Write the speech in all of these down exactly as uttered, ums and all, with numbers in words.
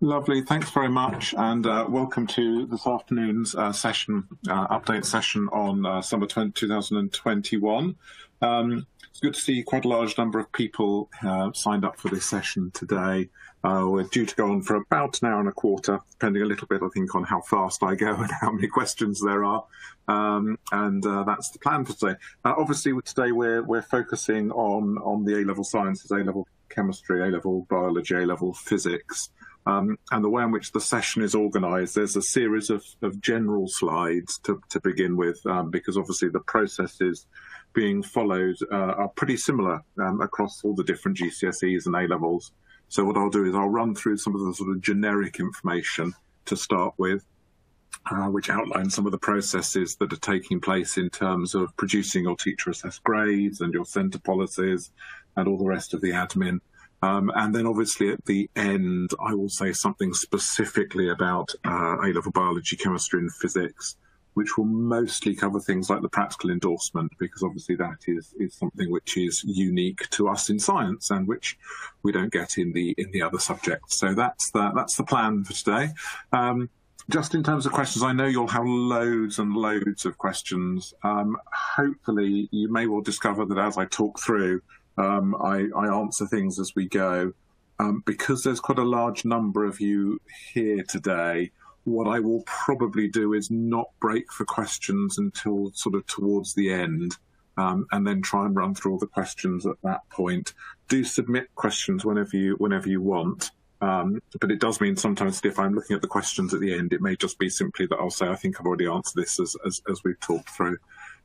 Lovely, thanks very much, and uh, welcome to this afternoon's uh, session, uh, update session on uh, summer twenty twenty-one. Um, it's good to see quite a large number of people uh, signed up for this session today. Uh, we're due to go on for about an hour and a quarter, depending a little bit, I think, on how fast I go and how many questions there are. Um, and uh, that's the plan for today. Uh, obviously, today we're we're focusing on on the A-level sciences, A-level chemistry, A-level biology, A-level physics. Um, and the way in which the session is organised, there's a series of, of general slides to, to begin with, um, because obviously the processes being followed uh, are pretty similar um, across all the different G C S Es and A-levels. So what I'll do is I'll run through some of the sort of generic information to start with, uh, which outlines some of the processes that are taking place in terms of producing your teacher-assessed grades and your centre policies and all the rest of the admin. Um, and then obviously at the end, I will say something specifically about uh, A-level biology, chemistry and physics, which will mostly cover things like the practical endorsement, because obviously that is, is something which is unique to us in science and which we don't get in the in the other subjects. So that's the, that's the plan for today. Um, just in terms of questions, I know you'll have loads and loads of questions. Um, hopefully you may well discover that as I talk through, Um, I, I answer things as we go. Um, because there's quite a large number of you here today, what I will probably do is not break for questions until sort of towards the end, um, and then try and run through all the questions at that point. Do submit questions whenever you, whenever you want. Um, but it does mean sometimes if I'm looking at the questions at the end, it may just be simply that I'll say, I think I've already answered this as, as, as we've talked through.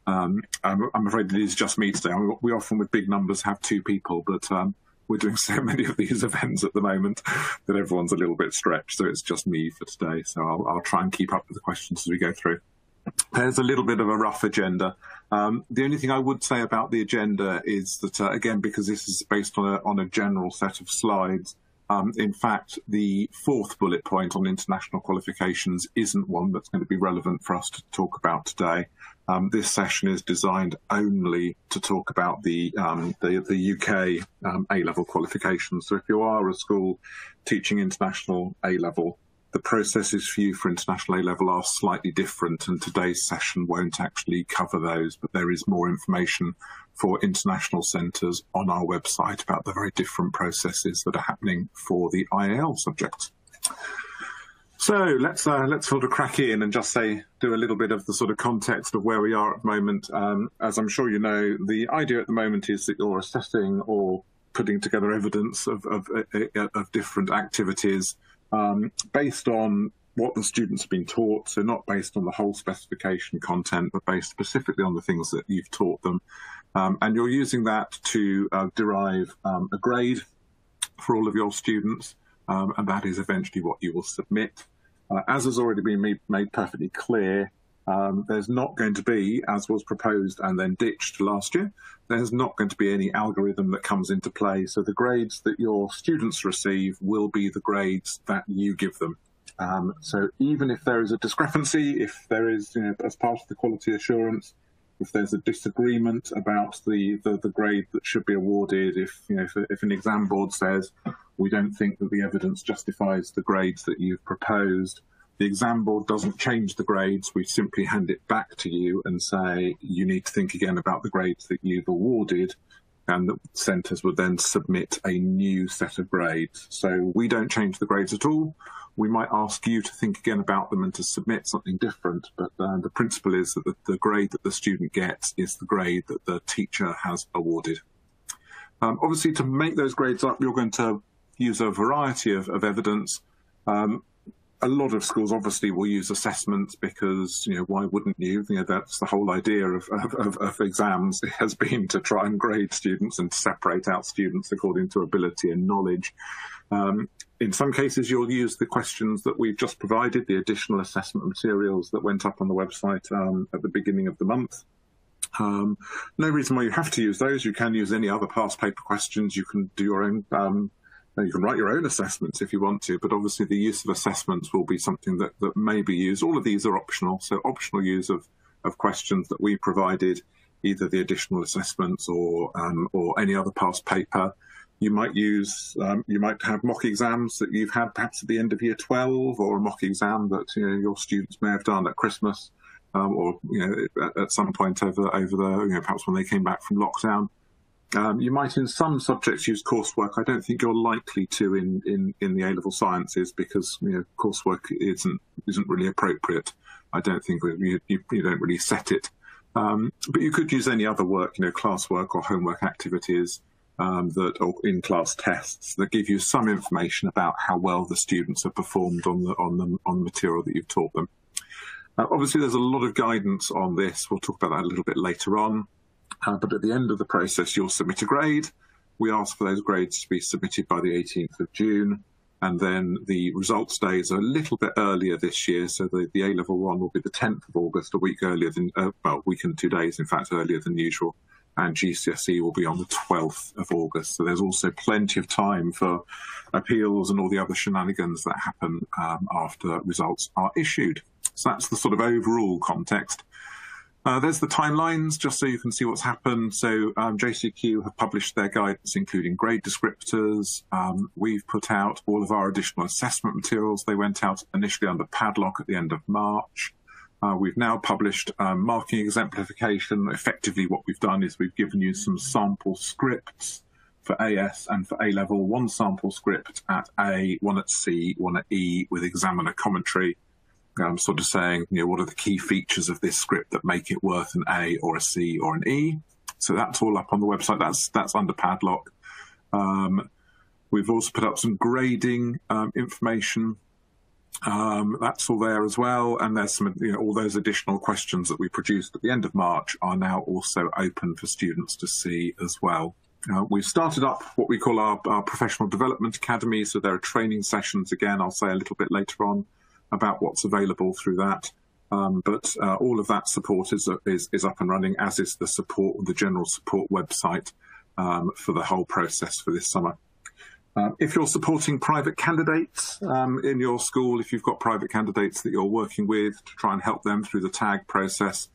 Um, I'm, I'm afraid it is just me today. We often with big numbers have two people, but um, we're doing so many of these events at the moment that everyone's a little bit stretched, so it's just me for today. So I'll, I'll try and keep up with the questions as we go through. There's a little bit of a rough agenda. Um, the only thing I would say about the agenda is that, uh, again, because this is based on a, on a general set of slides, Um, in fact, the fourth bullet point on international qualifications isn't one that's going to be relevant for us to talk about today. Um, this session is designed only to talk about the um, the, the U K um, A-level qualifications. So if you are a school teaching international A-level, the processes for you for international A-level are slightly different, and today's session won't actually cover those, but there is more information for international centres on our website about the very different processes that are happening for the I A L subjects. So let's uh, let's sort of crack in and just say, do a little bit of the sort of context of where we are at the moment. Um, as I'm sure you know, the idea at the moment is that you're assessing or putting together evidence of, of, of, of different activities um, based on what the students have been taught, so not based on the whole specification content, but based specifically on the things that you've taught them. Um, and you're using that to uh, derive um, a grade for all of your students, um, and that is eventually what you will submit. Uh, as has already been made perfectly clear, um, there's not going to be, as was proposed and then ditched last year, there's not going to be any algorithm that comes into play. So the grades that your students receive will be the grades that you give them. Um, so even if there is a discrepancy, if there is, you know, as part of the quality assurance, if there's a disagreement about the, the, the grade that should be awarded, if, you know, if, if an exam board says, we don't think that the evidence justifies the grades that you've proposed, the exam board doesn't change the grades, we simply hand it back to you and say, you need to think again about the grades that you've awarded, and the centres would then submit a new set of grades. So we don't change the grades at all. We might ask you to think again about them and to submit something different, but uh, the principle is that the, the grade that the student gets is the grade that the teacher has awarded. Um, obviously, to make those grades up, you're going to use a variety of, of evidence. Um, a lot of schools obviously will use assessments because, you know, why wouldn't you? You know, that's the whole idea of, of, of exams. It has been to try and grade students and separate out students according to ability and knowledge. Um, In some cases, you'll use the questions that we've just provided, the additional assessment materials that went up on the website um, at the beginning of the month. Um, no reason why you have to use those. You can use any other past paper questions. You can do your own, um, you can write your own assessments if you want to, but obviously the use of assessments will be something that, that may be used. All of these are optional, so optional use of, of questions that we provided, either the additional assessments or, um, or any other past paper. You might use, um, you might have mock exams that you've had perhaps at the end of year twelve, or a mock exam that you know, your students may have done at Christmas, um, or you know, at, at some point over over the, you know, perhaps when they came back from lockdown. Um, you might, in some subjects, use coursework. I don't think you're likely to in in, in the A-level sciences, because you know, coursework isn't isn't really appropriate. I don't think you you, you don't really set it. Um, but you could use any other work, you know, classwork or homework activities. Um, that or in-class tests that give you some information about how well the students have performed on the on the on the material that you've taught them. Uh, obviously, there's a lot of guidance on this. We'll talk about that a little bit later on. Uh, but at the end of the process, you'll submit a grade. We ask for those grades to be submitted by the eighteenth of June, and then the results days are a little bit earlier this year. So the, the A-level one will be the tenth of August, a week earlier than uh, well, week and two days, in fact, earlier than usual. And G C S E will be on the twelfth of August. So there's also plenty of time for appeals and all the other shenanigans that happen um, after results are issued. So that's the sort of overall context. Uh, there's the timelines, just so you can see what's happened. So um, J C Q have published their guidance, including grade descriptors. Um, we've put out all of our additional assessment materials. They went out initially under Padlock at the end of March. Uh, we've now published um, marking exemplification. Effectively, what we've done is we've given you some sample scripts for A S and for A-level, one sample script at A, one at C, one at E, with examiner commentary, um, sort of saying, you know, what are the key features of this script that make it worth an A or a C or an E? So that's all up on the website. That's, that's under Padlock. Um, we've also put up some grading um, information. Um, that's all there as well, and there's some, you know, all those additional questions that we produced at the end of March are now also open for students to see as well. Uh, we've started up what we call our, our Professional Development Academy, so there are training sessions, again, I'll say a little bit later on about what's available through that, um, but uh, all of that support is, is, is up and running, as is the support, the general support website um, for the whole process for this summer. Um, if you're supporting private candidates um, in your school, if you've got private candidates that you're working with to try and help them through the TAG process,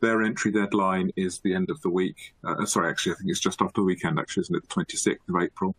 their entry deadline is the end of the week. Uh, sorry, actually, I think it's just after the weekend, actually, isn't it? The twenty-sixth of April.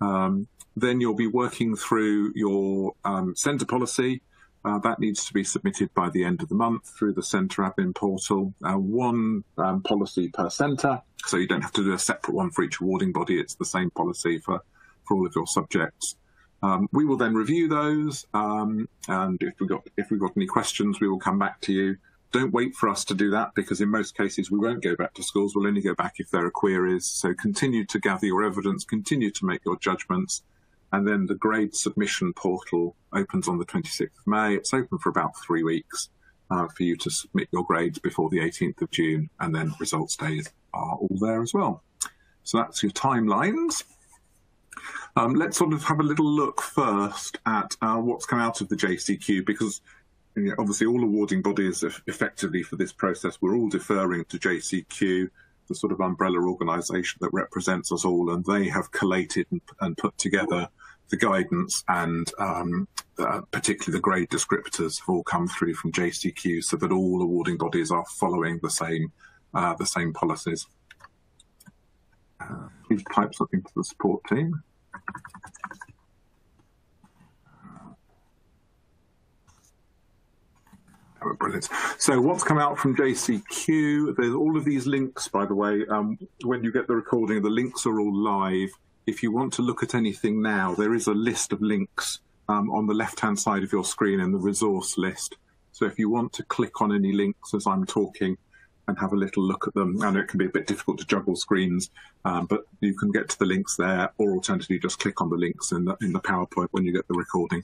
Um, then you'll be working through your um, centre policy. Uh, that needs to be submitted by the end of the month through the centre admin portal. Uh, one um, policy per centre, so you don't have to do a separate one for each awarding body. It's the same policy for for all of your subjects. Um, we will then review those, um, and if we've got, if we've got any questions, we will come back to you. Don't wait for us to do that, because in most cases we won't go back to schools, we'll only go back if there are queries. So continue to gather your evidence, continue to make your judgments, and then the grade submission portal opens on the twenty-sixth of May. It's open for about three weeks uh, for you to submit your grades before the eighteenth of June, and then results days are all there as well. So that's your timelines. Um, let's sort of have a little look first at uh, what's come out of the J C Q, because you know, obviously all awarding bodies effectively for this process, we're all deferring to J C Q, the sort of umbrella organisation that represents us all, and they have collated and, and put together the guidance, and um, uh, particularly the grade descriptors have all come through from J C Q, so that all awarding bodies are following the same, uh, the same policies. Uh, please type something to the support team. Oh, brilliant. So what's come out from J C Q, there's all of these links, by the way, um, when you get the recording, the links are all live. If you want to look at anything now, there is a list of links um, on the left-hand side of your screen in the resource list. So if you want to click on any links as I'm talking, and have a little look at them. I know it can be a bit difficult to juggle screens, um, but you can get to the links there, or alternatively just click on the links in the, in the PowerPoint when you get the recording.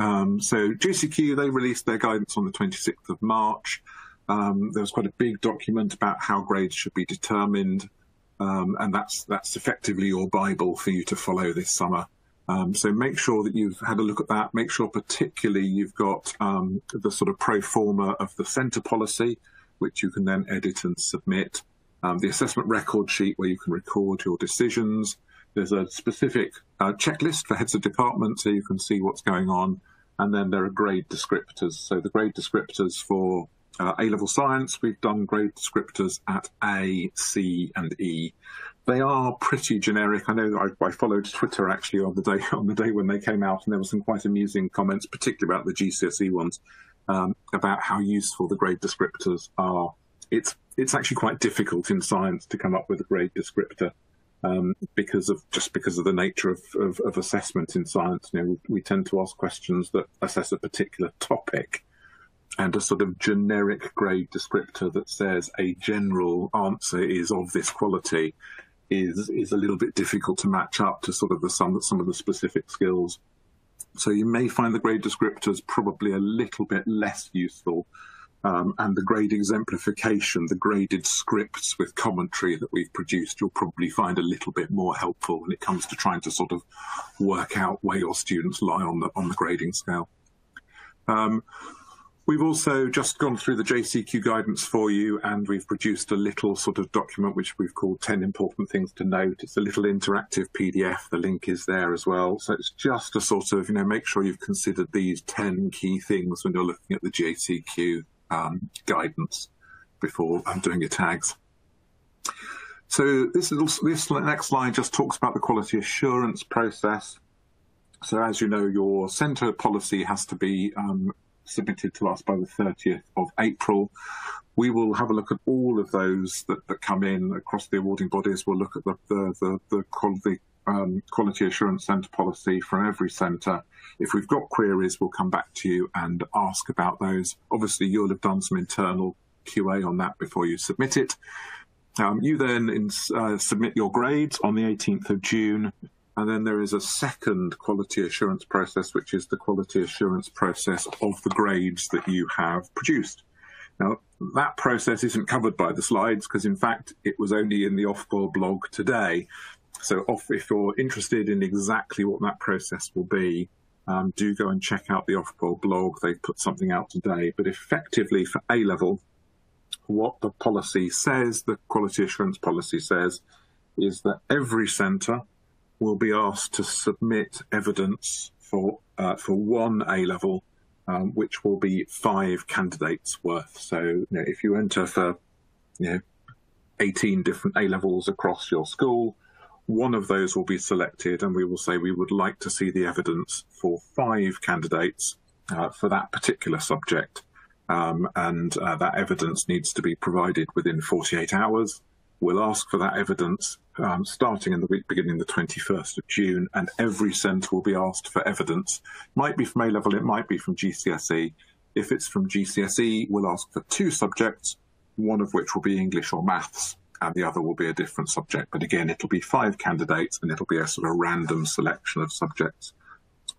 Um, so J C Q, they released their guidance on the twenty-sixth of March. Um, there was quite a big document about how grades should be determined, um, and that's, that's effectively your Bible for you to follow this summer. Um, so make sure that you've had a look at that. Make sure particularly you've got um, the sort of pro forma of the centre policy, which you can then edit and submit. Um, the assessment record sheet where you can record your decisions. There's a specific uh, checklist for heads of department so you can see what's going on. And then there are grade descriptors. So the grade descriptors for Uh, A-level science, we've done grade descriptors at A, C and E. They are pretty generic. I know that I, I followed Twitter actually on the day on the day when they came out, and there were some quite amusing comments, particularly about the G C S E ones, um, about how useful the grade descriptors are. It's it's actually quite difficult in science to come up with a grade descriptor um, because of just because of the nature of, of, of assessment in science. You know, we, we tend to ask questions that assess a particular topic. And a sort of generic grade descriptor that says a general answer is of this quality is is a little bit difficult to match up to sort of the sum some of the specific skills. So you may find the grade descriptors probably a little bit less useful, um, and the grade exemplification, the graded scripts with commentary that we've produced, you'll probably find a little bit more helpful when it comes to trying to sort of work out where your students lie on the on the grading scale. Um, We've also just gone through the J C Q guidance for you, and we've produced a little sort of document which we've called ten Important Things to Note. It's a little interactive P D F. The link is there as well. So it's just a sort of, you know, make sure you've considered these ten key things when you're looking at the J C Q um, guidance before um, doing your tags. So this, is also, this next slide just talks about the quality assurance process. So as you know, your centre policy has to be um, submitted to us by the thirtieth of April. We will have a look at all of those that, that come in across the awarding bodies. We'll look at the, the, the, the um, Quality Assurance Centre policy from every centre. If we've got queries, we'll come back to you and ask about those. Obviously, you'll have done some internal Q A on that before you submit it. Um, you then in, uh, submit your grades on the eighteenth of June. And then there is a second quality assurance process, which is the quality assurance process of the grades that you have produced. Now, that process isn't covered by the slides because, in fact, it was only in the Ofqual blog today. So off, if you're interested in exactly what that process will be, um, do go and check out the Ofqual blog. They've put something out today. But effectively, for A-level, what the policy says, the quality assurance policy says, is that every centre will be asked to submit evidence for uh, for one A-level, um, which will be five candidates worth. So you know, if you enter for you know eighteen different A-levels across your school, one of those will be selected, and we will say we would like to see the evidence for five candidates uh, for that particular subject, um, and uh, that evidence needs to be provided within forty-eight hours. We'll ask for that evidence um, starting in the week beginning the twenty-first of June, and every centre will be asked for evidence. Might be from A-level, it might be from G C S E. If it's from G C S E, we'll ask for two subjects, one of which will be English or maths, and the other will be a different subject. But again, it'll be five candidates, and it'll be a sort of random selection of subjects.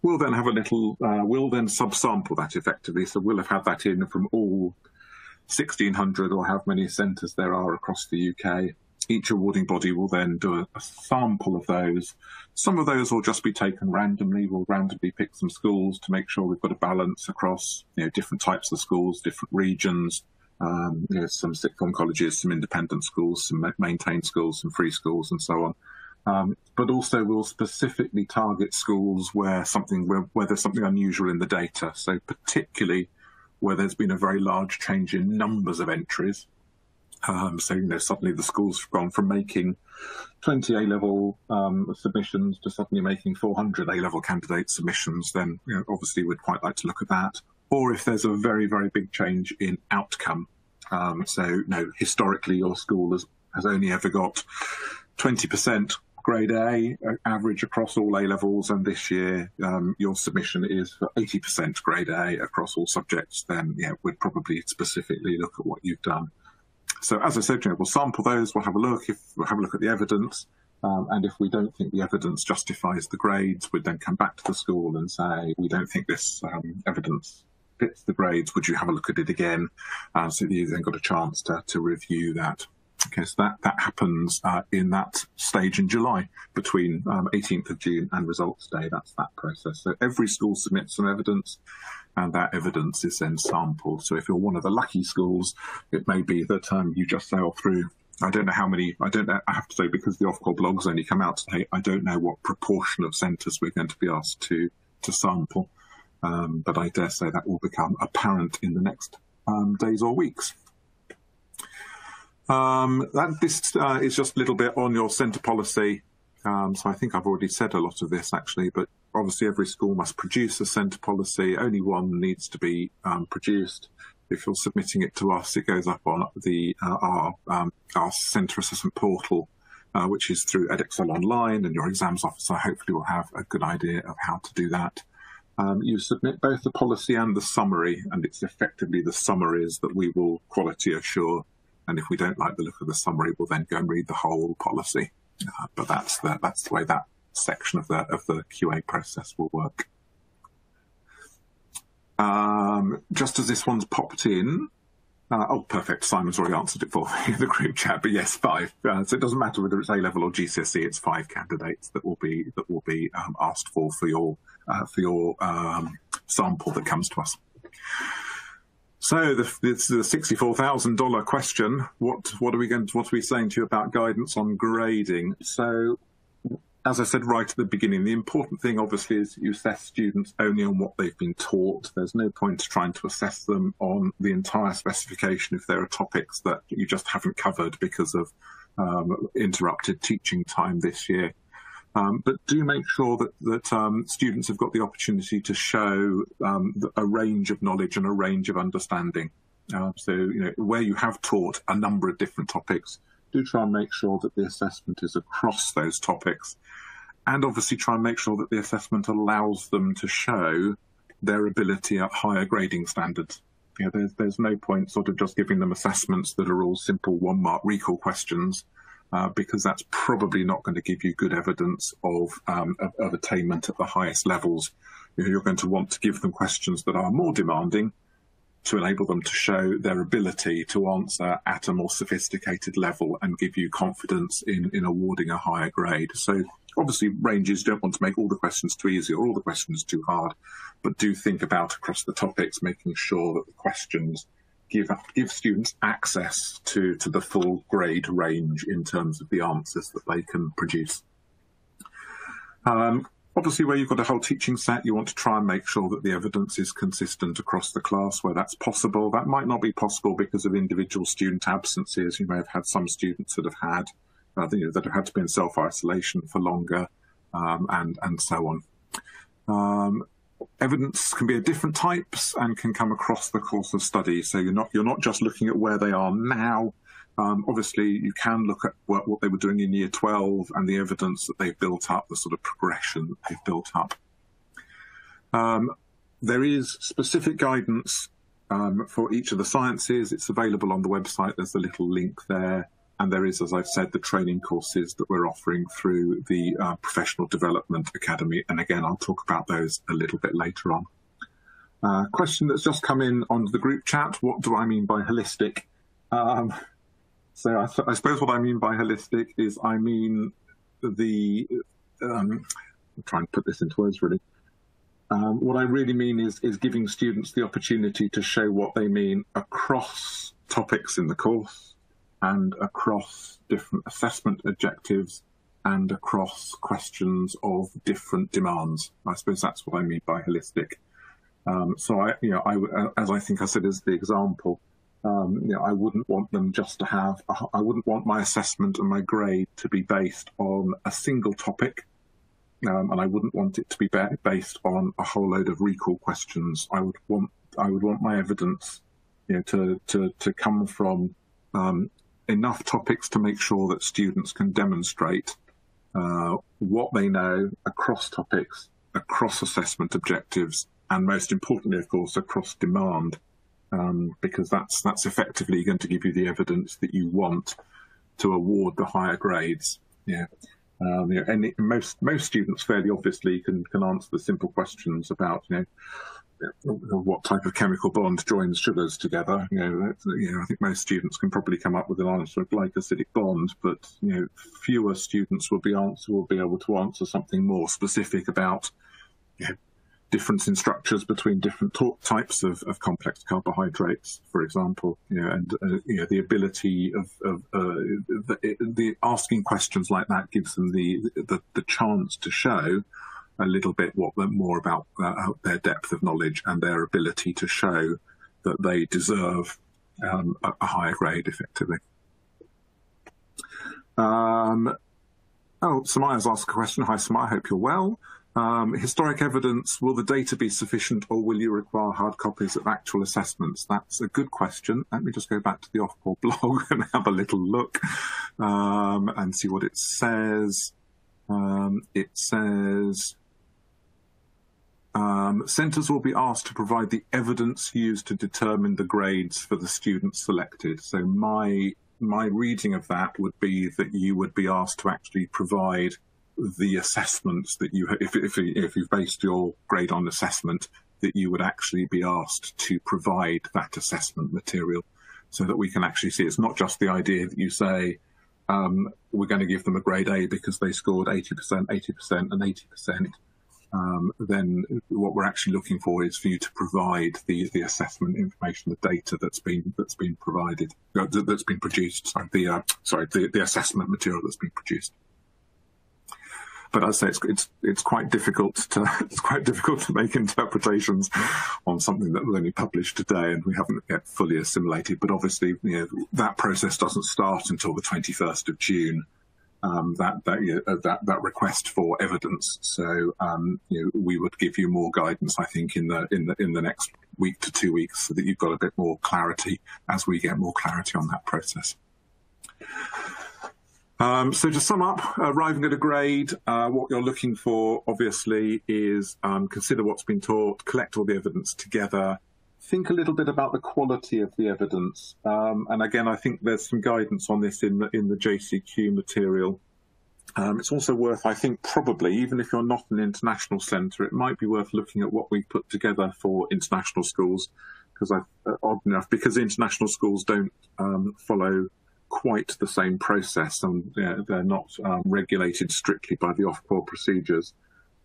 We'll then have a little, uh, we'll then subsample that effectively, so we'll have had that in from all sixteen hundred or how many centres there are across the U K. Each awarding body will then do a, a sample of those. Some of those will just be taken randomly. We'll randomly pick some schools to make sure we've got a balance across you know, different types of schools, different regions, um, you know, some sitcom colleges, some independent schools, some maintained schools, some free schools and so on. Um, but also we'll specifically target schools where, something, where, where there's something unusual in the data. So particularly where there's been a very large change in numbers of entries. Um, so, you know, suddenly the schools have gone from making twenty A-level um, submissions to suddenly making four hundred A-level candidate submissions, then you know, obviously we'd quite like to look at that. Or if there's a very, very big change in outcome. Um, so, you know, historically your school has, has only ever got twenty percent grade A average across all A-levels, and this year um, your submission is for eighty percent grade A across all subjects, then yeah, we'd probably specifically look at what you've done. So as I said, you know, we'll sample those, we'll have a look, if, we'll have a look at the evidence, um, and if we don't think the evidence justifies the grades, we'd then come back to the school and say, we don't think this um, evidence fits the grades, would you have a look at it again? Uh, so you then got a chance to, to review that. Okay, so that, that happens uh, in that stage in July between um, eighteenth of June and Results Day. That's that process. So every school submits some evidence, and that evidence is then sampled. So if you're one of the lucky schools, it may be that um, you just sail through. I don't know how many, I don't know, I have to say, because the Ofqual blog's only come out today, I don't know what proportion of centres we're going to be asked to, to sample. Um, but I dare say that will become apparent in the next um, days or weeks. Um, that, this uh, is just a little bit on your centre policy. Um, so I think I've already said a lot of this actually, but obviously every school must produce a centre policy. Only one needs to be um, produced. If you're submitting it to us, it goes up on the uh, our, um, our centre assessment portal, uh, which is through Edexcel Online, and your exams officer hopefully will have a good idea of how to do that. Um, you submit both the policy and the summary, and it's effectively the summaries that we will quality assure. And if we don't like the look of the summary, we'll then go and read the whole policy. Uh, but that's the, that's the way that section of the, of the Q A process will work. Um, just as this one's popped in, uh, oh, perfect, Simon's already answered it for me in the group chat, but yes, five. Uh, so it doesn't matter whether it's A-level or G C S E, it's five candidates that will be, that will be um, asked for for your, uh, for your um, sample that comes to us. So the, the sixty-four thousand dollar question, what, what are we going to, what are we saying to you about guidance on grading? So, as I said right at the beginning, the important thing obviously is you assess students only on what they've been taught. There's no point trying to assess them on the entire specification if there are topics that you just haven't covered because of um, interrupted teaching time this year. Um, but do make sure that, that um, students have got the opportunity to show um, a range of knowledge and a range of understanding. Uh, so, you know, where you have taught a number of different topics, do try and make sure that the assessment is across those topics. And obviously try and make sure that the assessment allows them to show their ability at higher grading standards. You know, there's, there's no point sort of just giving them assessments that are all simple one-mark recall questions. Uh, because that's probably not going to give you good evidence of, um, of, of attainment at the highest levels. You're going to want to give them questions that are more demanding to enable them to show their ability to answer at a more sophisticated level and give you confidence in, in awarding a higher grade. So obviously ranges don't want to make all the questions too easy or all the questions too hard, but do think about across the topics, making sure that the questions Give, give students access to, to the full grade range in terms of the answers that they can produce. Um, obviously, where you've got a whole teaching set, you want to try and make sure that the evidence is consistent across the class where that's possible. That might not be possible because of individual student absences. You may have had some students that have had, uh, you know, that have had to be in self-isolation for longer, um, and, and so on. Um, Evidence can be of different types and can come across the course of study. So you're not, you're not just looking at where they are now. Um, obviously, you can look at what, what they were doing in year twelve and the evidence that they've built up, the sort of progression that they've built up. Um, there is specific guidance um, for each of the sciences. It's available on the website. There's a little link there. And there is, as I've said, the training courses that we're offering through the uh, Professional Development Academy. And again, I'll talk about those a little bit later on. Uh, question that's just come in on the group chat, what do I mean by holistic? Um, so I, I suppose what I mean by holistic is I mean the, um, I'm trying to put this into words really. Um, what I really mean is, is giving students the opportunity to show what they mean across topics in the course, and across different assessment objectives and across questions of different demands. I suppose that's what I mean by holistic. Um, so, I, you know, I, as I think I said as the example, um, you know, I wouldn't want them just to have, a, I wouldn't want my assessment and my grade to be based on a single topic, um, and I wouldn't want it to be based on a whole load of recall questions. I would want, I would want my evidence, you know, to, to, to come from um, enough topics to make sure that students can demonstrate uh, what they know across topics, across assessment objectives, and most importantly, of course, across demand, um, because that's, that's effectively going to give you the evidence that you want to award the higher grades. Yeah. Um, you know, and it, most, most students fairly obviously can, can answer the simple questions about, you know, what type of chemical bond joins sugars together. You know, you know, I think most students can probably come up with an answer of glycosidic bond, but you know, fewer students will be answer will be able to answer something more specific about, you know, difference in structures between different types of, of complex carbohydrates, for example. You know, and uh, you know, the ability of, of uh, the, the asking questions like that gives them the the, the chance to show a little bit what more about uh, their depth of knowledge and their ability to show that they deserve um, a, a higher grade, effectively. Um, oh, Samaya's asked a question. Hi, Samaya, hope you're well. Um, historic evidence, will the data be sufficient or will you require hard copies of actual assessments? That's a good question. Let me just go back to the Ofqual blog and have a little look um, and see what it says. Um, it says, um, centres will be asked to provide the evidence used to determine the grades for the students selected. So my, my reading of that would be that you would be asked to actually provide the assessments that you, if, if, if you've based your grade on assessment, that you would actually be asked to provide that assessment material so that we can actually see. It's not just the idea that you say, um, we're going to give them a grade A because they scored eighty percent, eighty percent and eighty percent. Um, then what we're actually looking for is for you to provide the, the assessment information, the data that's been, that's been provided, that's been produced, sorry, the, uh, sorry, the, the assessment material that's been produced. But I'd say it's, it's it's quite difficult to it's quite difficult to make interpretations on something that was only published today and we haven't yet fully assimilated. But obviously, you know, that process doesn't start until the twenty-first of June. Um, that that, you know, that that request for evidence. So um, you know, we would give you more guidance, I think, in the in the in the next week to two weeks, so that you've got a bit more clarity as we get more clarity on that process. Um, so to sum up, arriving at a grade, uh, what you're looking for, obviously, is um, consider what's been taught, collect all the evidence together, think a little bit about the quality of the evidence. Um, and again, I think there's some guidance on this in the, in the J C Q material. Um, it's also worth, I think, probably, even if you're not an international centre, it might be worth looking at what we put together for international schools, because uh, odd enough, because international schools don't um, follow quite the same process, and uh, they're not um, regulated strictly by the Ofqual procedures.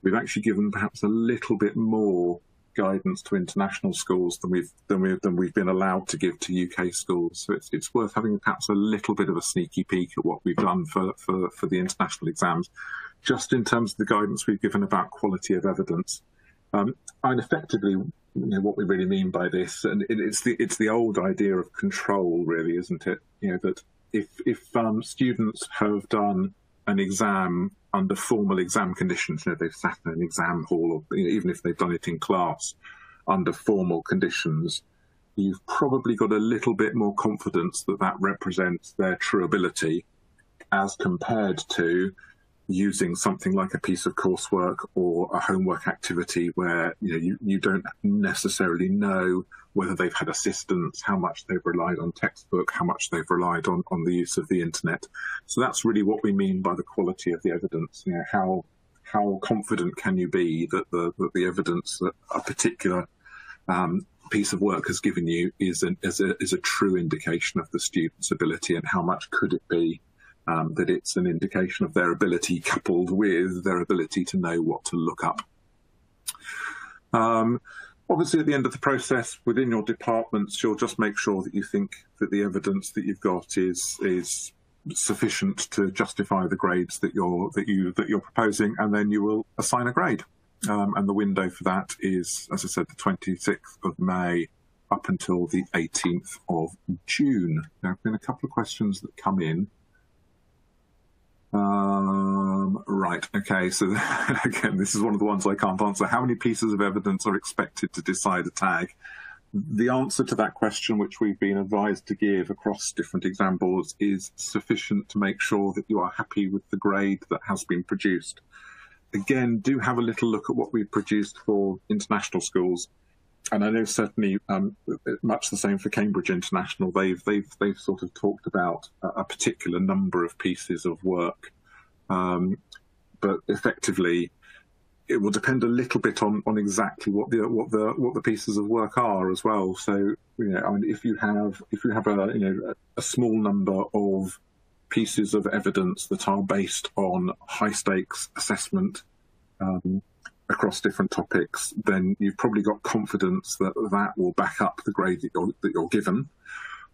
We've actually given perhaps a little bit more guidance to international schools than we've than we've than we've been allowed to give to U K schools. So it's it's worth having perhaps a little bit of a sneaky peek at what we've done for for for the international exams, just in terms of the guidance we've given about quality of evidence. Um, and effectively, you know, what we really mean by this, and it, it's the it's the old idea of control, really, isn't it? You know, that If, if um, students have done an exam under formal exam conditions, you know, they've sat in an exam hall, or you know, even if they've done it in class under formal conditions, you've probably got a little bit more confidence that that represents their true ability as compared to using something like a piece of coursework or a homework activity where you know you, you don't necessarily know whether they've had assistance, how much they've relied on textbook, how much they've relied on on the use of the internet. So that's really what we mean by the quality of the evidence. You know, how how confident can you be that the that the evidence that a particular um, piece of work has given you is an is a is a true indication of the student's ability, and how much could it be Um, that it's an indication of their ability coupled with their ability to know what to look up. Um, obviously, at the end of the process, within your departments, you'll just make sure that you think that the evidence that you've got is is sufficient to justify the grades that you're that you that you're proposing, and then you will assign a grade. Um, and the window for that is, as I said, the twenty-sixth of May up until the eighteenth of June. There have been a couple of questions that come in. Um, right, okay, so again, this is one of the ones I can't answer. How many pieces of evidence are expected to decide a tag? The answer to that question, which we've been advised to give across different exam boards, is sufficient to make sure that you are happy with the grade that has been produced. Again, do have a little look at what we've produced for international schools. And I know certainly um, much the same for Cambridge International. They've they've they've sort of talked about a, a particular number of pieces of work, um, but effectively, it will depend a little bit on on exactly what the what the what the pieces of work are as well. So you know, I mean, if you have if you have a you know a small number of pieces of evidence that are based on high stakes assessment Um, across different topics, then you've probably got confidence that that will back up the grade that you're, that you're given.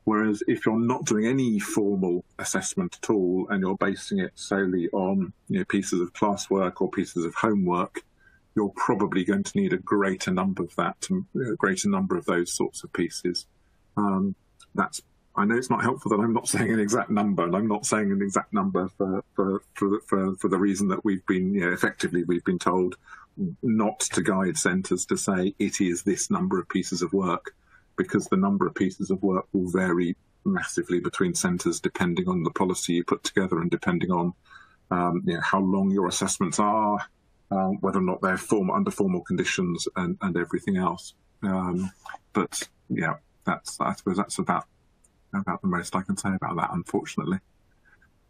Whereas if you're not doing any formal assessment at all and you're basing it solely on you know, pieces of classwork or pieces of homework, you're probably going to need a greater number of that, a greater number of those sorts of pieces. Um, that's, I know it's not helpful that I'm not saying an exact number, and I'm not saying an exact number for for for the, for, for the reason that we've been, you know, effectively we've been told not to guide centres to say it is this number of pieces of work, because the number of pieces of work will vary massively between centres depending on the policy you put together and depending on um, you know, how long your assessments are, um, whether or not they're form under formal conditions, and, and everything else. Um, but yeah, that's I suppose that's about. about the most I can say about that, unfortunately.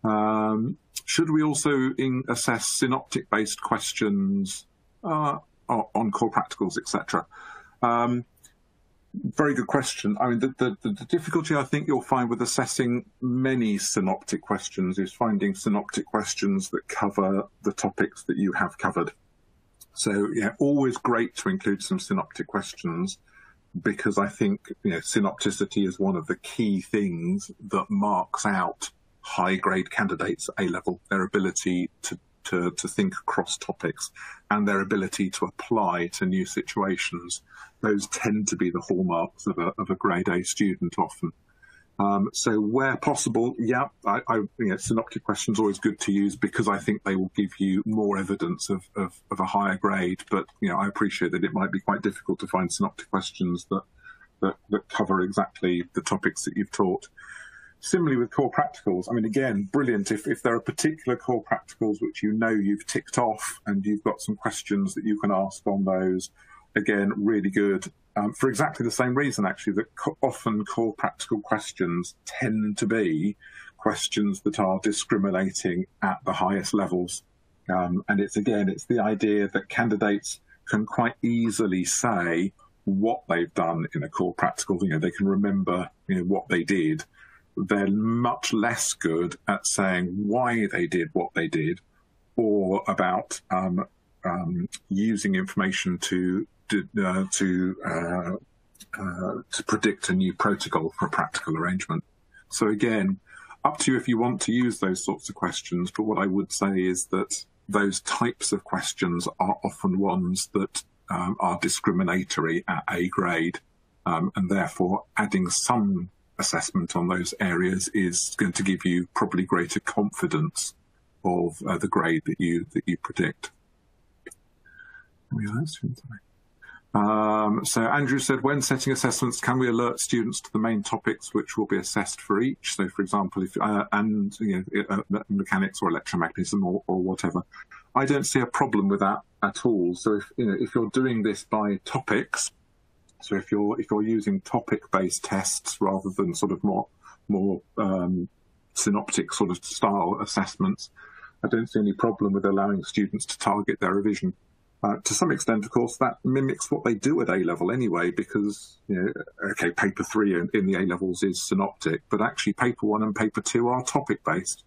Um, should we also in assess synoptic-based questions uh, on core practicals, et cetera? Um, very good question. I mean, the, the, the difficulty I think you'll find with assessing many synoptic questions is finding synoptic questions that cover the topics that you have covered. So, yeah, always great to include some synoptic questions, because I think, you know, synopticity is one of the key things that marks out high-grade candidates at A-level, their ability to, to, to think across topics and their ability to apply to new situations. Those tend to be the hallmarks of a, of a grade-A student often. Um, so where possible, yeah, I, I, you know, synoptic questions are always good to use, because I think they will give you more evidence of, of, of a higher grade. But, you know, I appreciate that it might be quite difficult to find synoptic questions that, that, that cover exactly the topics that you've taught. Similarly with core practicals, I mean, again, brilliant. If, if there are particular core practicals which you know you've ticked off and you've got some questions that you can ask on those, again, really good. Um, for exactly the same reason, actually, that co often core practical questions tend to be questions that are discriminating at the highest levels. Um, and it's, again, it's the idea that candidates can quite easily say what they've done in a core practical. You know, they can remember, you know, what they did. They're much less good at saying why they did what they did, or about um, um, using information to To, uh, to, uh, uh, to predict a new protocol for a practical arrangement. So again, up to you if you want to use those sorts of questions, but what I would say is that those types of questions are often ones that um, are discriminatory at A grade, um, and therefore adding some assessment on those areas is going to give you probably greater confidence of uh, the grade that you, that you predict. Um, so Andrew said, when setting assessments, can we alert students to the main topics which will be assessed for each? So, for example, if uh, and you know, uh, mechanics or electromagnetism or, or whatever. I don't see a problem with that at all. So, if you know, if you're doing this by topics, so if you're if you're using topic-based tests rather than sort of more more um, synoptic sort of style assessments, I don't see any problem with allowing students to target their revision. Uh, to some extent, of course, that mimics what they do at A-level anyway, because, you know, okay, paper three in, in the A-levels is synoptic, but actually paper one and paper two are topic-based.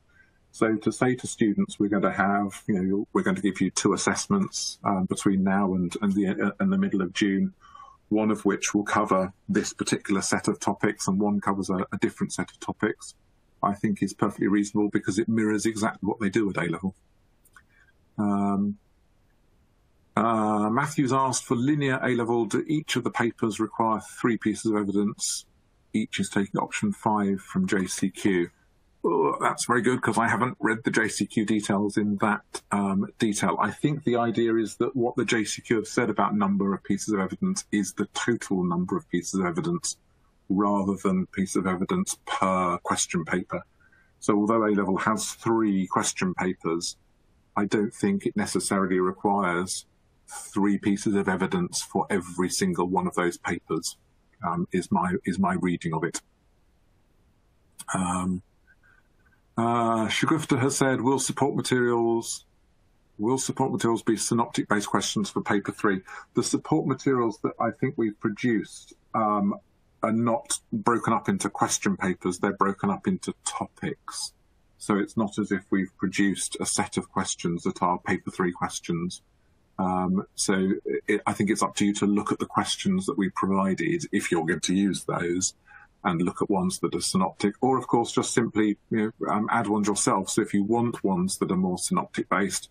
So to say to students, we're going to have, you know, we're going to give you two assessments um, between now and, and, the, uh, and the middle of June, one of which will cover this particular set of topics and one covers a, a different set of topics, I think is perfectly reasonable, because it mirrors exactly what they do at A-level. Um, Uh, Matthew's asked, for linear A-level, do each of the papers require three pieces of evidence? Each is taking option five from J C Q. Oh, that's very good, because I haven't read the J C Q details in that um, detail. I think the idea is that what the J C Q have said about number of pieces of evidence is the total number of pieces of evidence, rather than piece of evidence per question paper. So although A-level has three question papers, I don't think it necessarily requires three pieces of evidence for every single one of those papers, um, is my is my reading of it. Um, uh, Shugufta has said, will support materials will support materials be synoptic based questions for paper three? The support materials that I think we've produced um, are not broken up into question papers, they're broken up into topics. So it's not as if we've produced a set of questions that are paper three questions. Um, so it, I think it's up to you to look at the questions that we provided, if you're going to use those, and look at ones that are synoptic, or of course just simply, you know, um, add ones yourself. So if you want ones that are more synoptic based,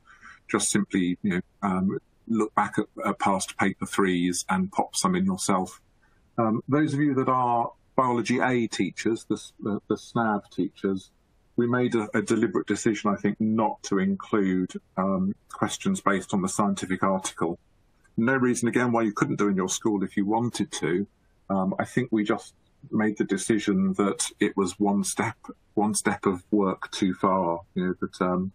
just simply, you know, um, look back at, at past paper threes and pop some in yourself. Um, those of you that are biology A teachers, the, the, the SNAB teachers, we made a, a deliberate decision, I think, not to include um, questions based on the scientific article. No reason, again, why you couldn't do in your school if you wanted to. Um, I think we just made the decision that it was one step, one step of work too far. You know, that um,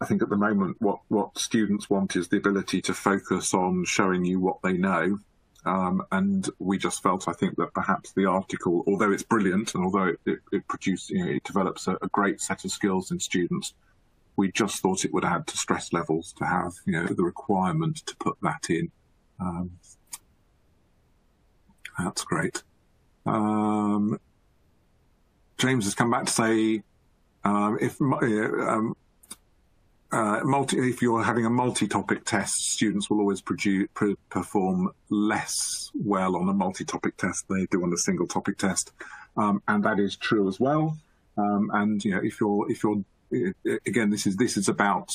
I think at the moment what, what students want is the ability to focus on showing you what they know. Um, and we just felt, I think, that perhaps the article, although it's brilliant and although it, it, it produces, you know, it develops a, a great set of skills in students, we just thought it would add to stress levels to have, you know, the requirement to put that in. Um, that's great. Um, James has come back to say, um, if um, Uh, multi, if you're having a multi-topic test, students will always produce, pre perform less well on a multi-topic test than they do on a single-topic test, um, and that is true as well. Um, and you know, if you're, if you're, again, this is this is about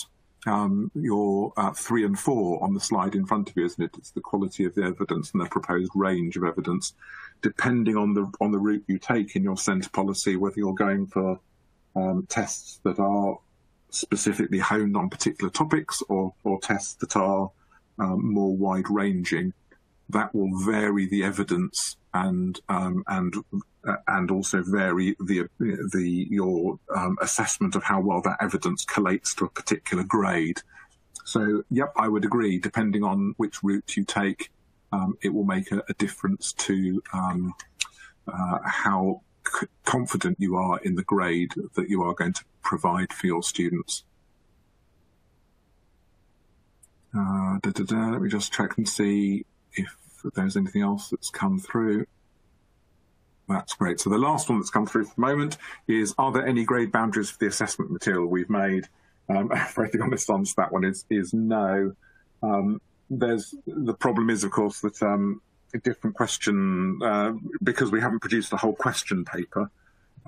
um, your uh, three and four on the slide in front of you, isn't it? It's the quality of the evidence and the proposed range of evidence, depending on the on the route you take in your centre policy, whether you're going for um, tests that are specifically honed on particular topics, or, or tests that are um, more wide-ranging, that will vary the evidence and um, and uh, and also vary the the your um, assessment of how well that evidence collates to a particular grade. So, yep, I would agree. Depending on which route you take, um, it will make a, a difference to um, uh, how c confident you are in the grade that you are going to provide for your students. Uh, da, da, da. Let me just check and see if there's anything else that's come through. That's great. So the last one that's come through for the moment is, are there any grade boundaries for the assessment material we've made? Um, I'm afraid the honest answer to that one is, is no. Um, there's, the problem is, of course, that um, a different question, uh, because we haven't produced a whole question paper,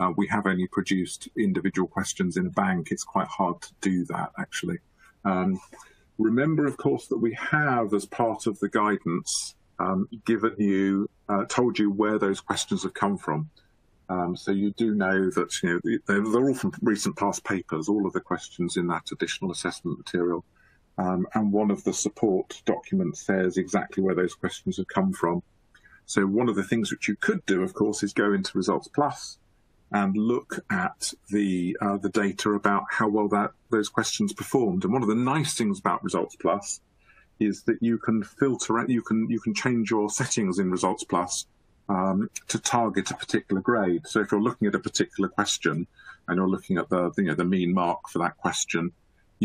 Uh, we have only produced individual questions in a bank. It's quite hard to do that, actually. Um, remember, of course, that we have, as part of the guidance, um, given you, uh, told you where those questions have come from. Um, so you do know that, you know, they're, they're all from recent past papers, all of the questions in that additional assessment material. Um, and one of the support documents says exactly where those questions have come from. So one of the things which you could do, of course, is go into Results Plus and look at the uh, the data about how well that those questions performed. And one of the nice things about Results Plus is that you can filter out, you can you can change your settings in Results Plus um, to target a particular grade. So if you're looking at a particular question and you're looking at the, you know, the mean mark for that question,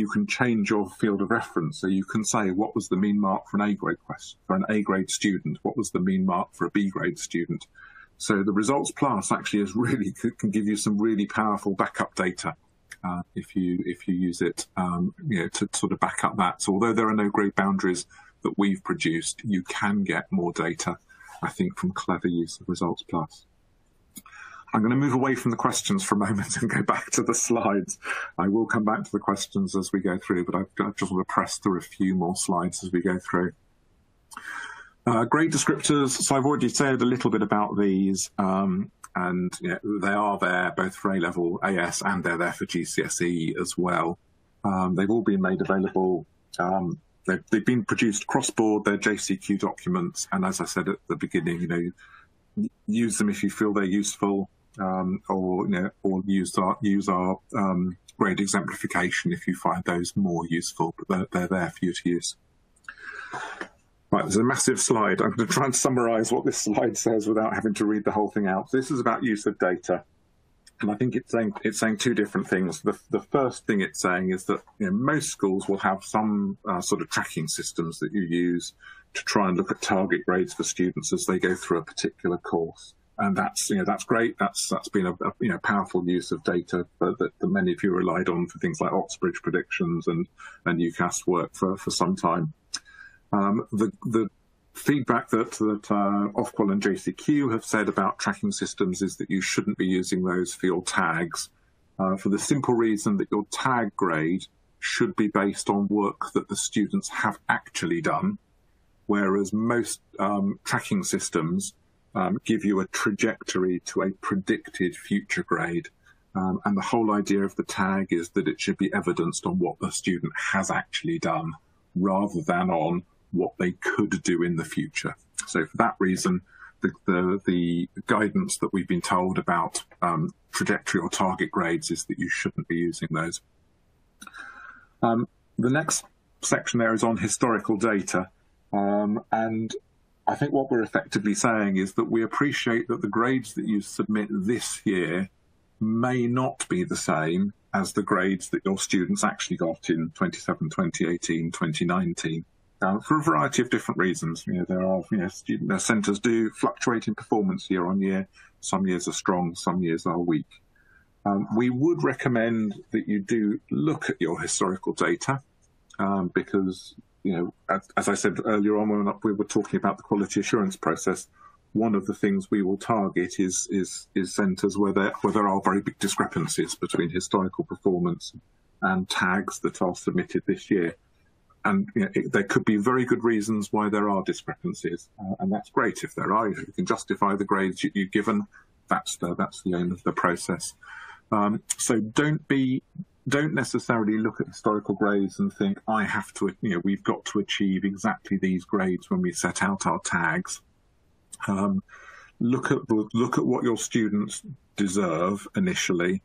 you can change your field of reference. So you can say, what was the mean mark for an A grade question, for an A grade student? What was the mean mark for a B grade student? So the Results Plus actually is really, can give you some really powerful backup data uh, if you if you use it, um, you know, to sort of back up that. So although there are no grade boundaries that we've produced, you can get more data, I think, from clever use of Results Plus. I'm going to move away from the questions for a moment and go back to the slides. I will come back to the questions as we go through, but I just want to press through a few more slides as we go through. Uh, great descriptors. So I've already said a little bit about these, um, and you know, they are there both for A level A S and they're there for G C S E as well. Um, they've all been made available. Um, they've, they've been produced cross-board. They're J C Q documents, and as I said at the beginning, you know, use them if you feel they're useful, um, or you know, or use our use our um, grade exemplification if you find those more useful. But they're, they're there for you to use. Right, there's a massive slide. I'm going to try and summarise what this slide says without having to read the whole thing out. This is about use of data, and I think it's saying, it's saying two different things. The, the first thing it's saying is that, you know, most schools will have some uh, sort of tracking systems that you use to try and look at target grades for students as they go through a particular course, and that's, you know, that's great. That's that's been a, a you know, powerful use of data that, that many of you relied on for things like Oxbridge predictions and and UCAS work for for some time. Um, the, the feedback that, that uh, Ofqual and J C Q have said about tracking systems is that you shouldn't be using those for your tags, uh, for the simple reason that your tag grade should be based on work that the students have actually done, whereas most um, tracking systems um, give you a trajectory to a predicted future grade. Um, and the whole idea of the tag is that it should be evidenced on what the student has actually done rather than on what they could do in the future. So for that reason, the, the, the guidance that we've been told about um, trajectory or target grades is that you shouldn't be using those. Um, the next section there is on historical data. Um, and I think what we're effectively saying is that we appreciate that the grades that you submit this year may not be the same as the grades that your students actually got in twenty seventeen, twenty eighteen, twenty nineteen. Um, for a variety of different reasons. You know, there are, you know, student centres do fluctuate in performance year on year. Some years are strong, some years are weak. Um, we would recommend that you do look at your historical data um, because, you know, as, as I said earlier on when we were talking about the quality assurance process, one of the things we will target is is, is centres where there where there are very big discrepancies between historical performance and tags that are submitted this year. And you know, it, there could be very good reasons why there are discrepancies, uh, and that's great if there are. If you can justify the grades you, you've given, that's the that's the aim of the process. Um, so don't be don't necessarily look at historical grades and think I have to. You know, we've got to achieve exactly these grades when we set out our tags. Um, look at look at what your students deserve initially,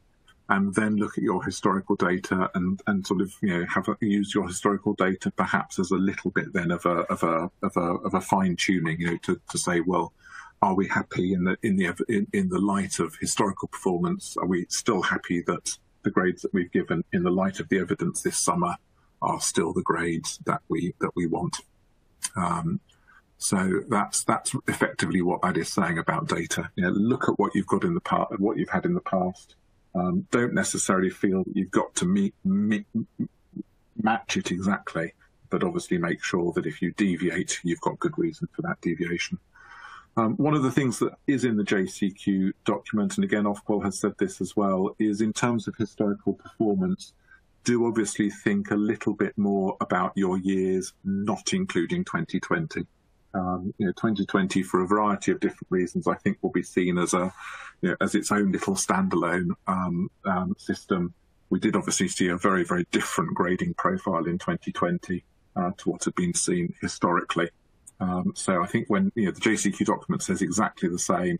and then look at your historical data and, and sort of, you know, have a, use your historical data perhaps as a little bit then of a of a of a, of a fine tuning, you know, to, to say, well, are we happy in the in the in, in the light of historical performance? Are we still happy that the grades that we've given in the light of the evidence this summer are still the grades that we that we want? Um, So that's that's effectively what that is saying about data. You know, look at what you've got in the past, what you've had in the past. Um, don't necessarily feel that you've got to meet, meet, match it exactly, but obviously make sure that if you deviate, you've got good reason for that deviation. Um, one of the things that is in the J C Q document, and again, Ofqual has said this as well, is in terms of historical performance, do obviously think a little bit more about your years, not including twenty twenty. Um, you know, twenty twenty, for a variety of different reasons, I think will be seen as a, you know, as its own little standalone um, um, system. We did obviously see a very, very different grading profile in twenty twenty uh, to what had been seen historically. Um, so I think when, you know, the J C Q document says exactly the same,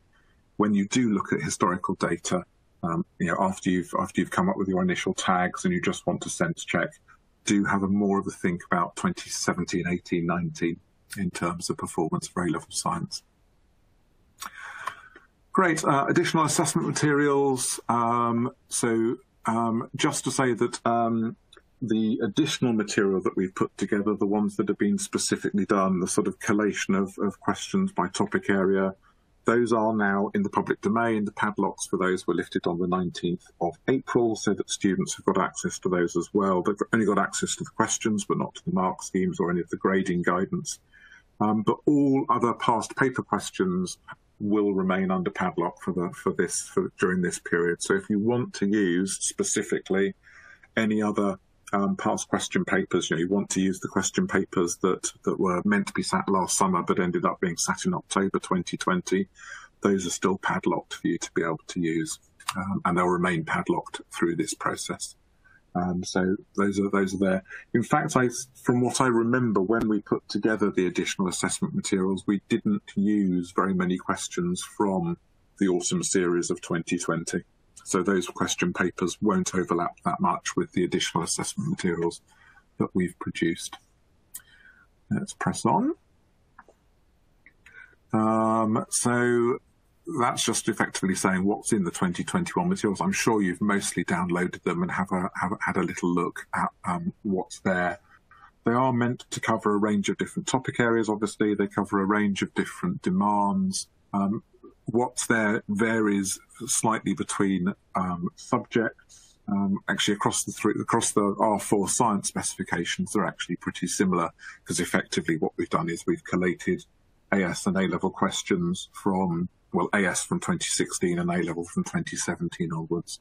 when you do look at historical data, um, you know, after you've after you've come up with your initial tags and you just want to sense check, do have a more of a think about twenty seventeen, eighteen, nineteen. In terms of performance for A-level science. Great. Uh, additional assessment materials. Um, so um, just to say that um, the additional material that we've put together, the ones that have been specifically done, the sort of collation of, of questions by topic area, those are now in the public domain. The padlocks for those were lifted on the nineteenth of April, so that students have got access to those as well. They've only got access to the questions, but not to the mark schemes or any of the grading guidance. Um, but all other past paper questions will remain under padlock for the for this for, during this period. So if you want to use specifically any other um, past question papers, you know, you want to use the question papers that that were meant to be sat last summer but ended up being sat in October twenty twenty, those are still padlocked for you to be able to use, um, and they'll remain padlocked through this process. Um, so those are those are there. In fact, I, from what I remember, when we put together the additional assessment materials, we didn't use very many questions from the autumn series of twenty twenty. So those question papers won't overlap that much with the additional assessment materials that we've produced. Let's press on. Um, so. That's just effectively saying what's in the twenty twenty-one materials. I'm sure you've mostly downloaded them and have, a, have had a little look at um, what's there. They are meant to cover a range of different topic areas, obviously. They cover a range of different demands. Um, what's there varies slightly between um, subjects. Um, actually, across the, three, across the R four science specifications, they're actually pretty similar, because effectively what we've done is we've collated A S and A-level questions from... well, A S from twenty sixteen and A-level from twenty seventeen onwards.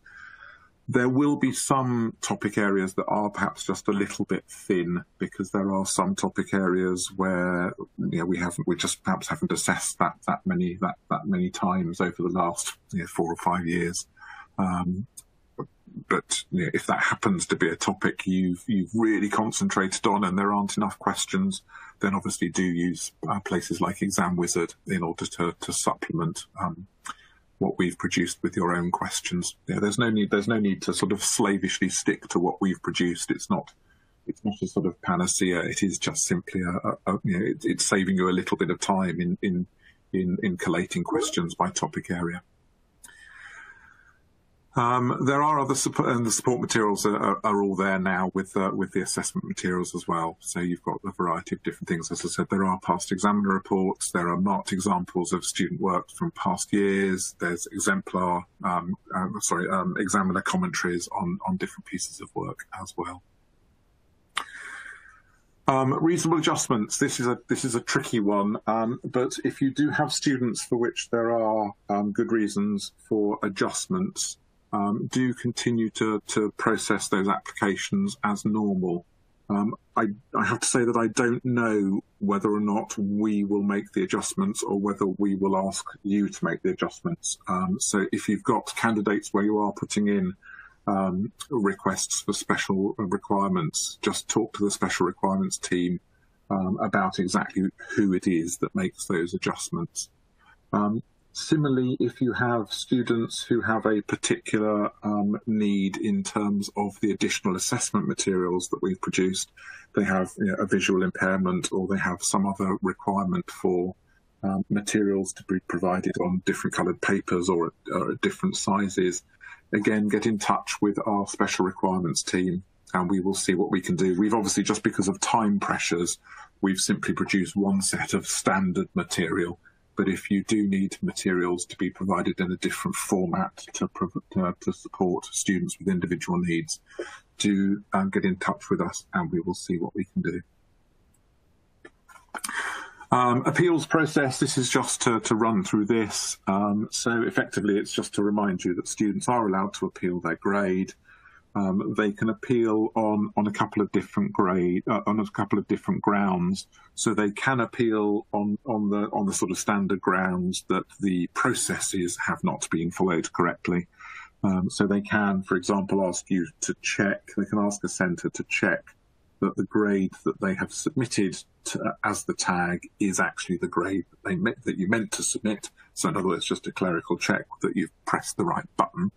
There will be some topic areas that are perhaps just a little bit thin, because there are some topic areas where you know, we haven't, we just perhaps haven't assessed that that many that that many times over the last you know, four or five years. Um, but you know, if that happens to be a topic you've you've really concentrated on and there aren't enough questions, then obviously do use uh, places like ExamWizard in order to to supplement. Um, what we've produced with your own questions. Yeah, there's no need. There's no need to sort of slavishly stick to what we've produced. It's not. It's not a sort of panacea. It is just simply a. a, a you know, it, it's saving you a little bit of time in in in, in collating questions by topic area. Um, there are other support, and the support materials are, are, are all there now with uh, with the assessment materials as well. So you've got a variety of different things. As I said, there are past examiner reports. There are marked examples of student work from past years. There's exemplar, um, uh, sorry, um, examiner commentaries on on different pieces of work as well. Um, reasonable adjustments. This is a this is a tricky one, um, but if you do have students for which there are um, good reasons for adjustments. Um, do continue to, to process those applications as normal. Um, I, I have to say that I don't know whether or not we will make the adjustments or whether we will ask you to make the adjustments. Um, so if you've got candidates where you are putting in um, requests for special requirements, just talk to the special requirements team um, about exactly who it is that makes those adjustments. Um, Similarly, if you have students who have a particular um, need in terms of the additional assessment materials that we've produced, they have you know, a visual impairment or they have some other requirement for um, materials to be provided on different coloured papers or, or different sizes, again, get in touch with our special requirements team and we will see what we can do. We've obviously, just because of time pressures, we've simply produced one set of standard material. But if you do need materials to be provided in a different format to, uh, to support students with individual needs, do um, get in touch with us and we will see what we can do. Um, appeals process, this is just to, to run through this. Um, so effectively, it's just to remind you that students are allowed to appeal their grade. Um, they can appeal on on a couple of different grade uh, on a couple of different grounds. So they can appeal on on the on the sort of standard grounds that the processes have not been followed correctly. Um, so they can, for example, ask you to check. They can ask a centre to check that the grade that they have submitted to, uh, as the tag is actually the grade that they met, that you meant to submit. So in other words, just a clerical check that you've pressed the right button.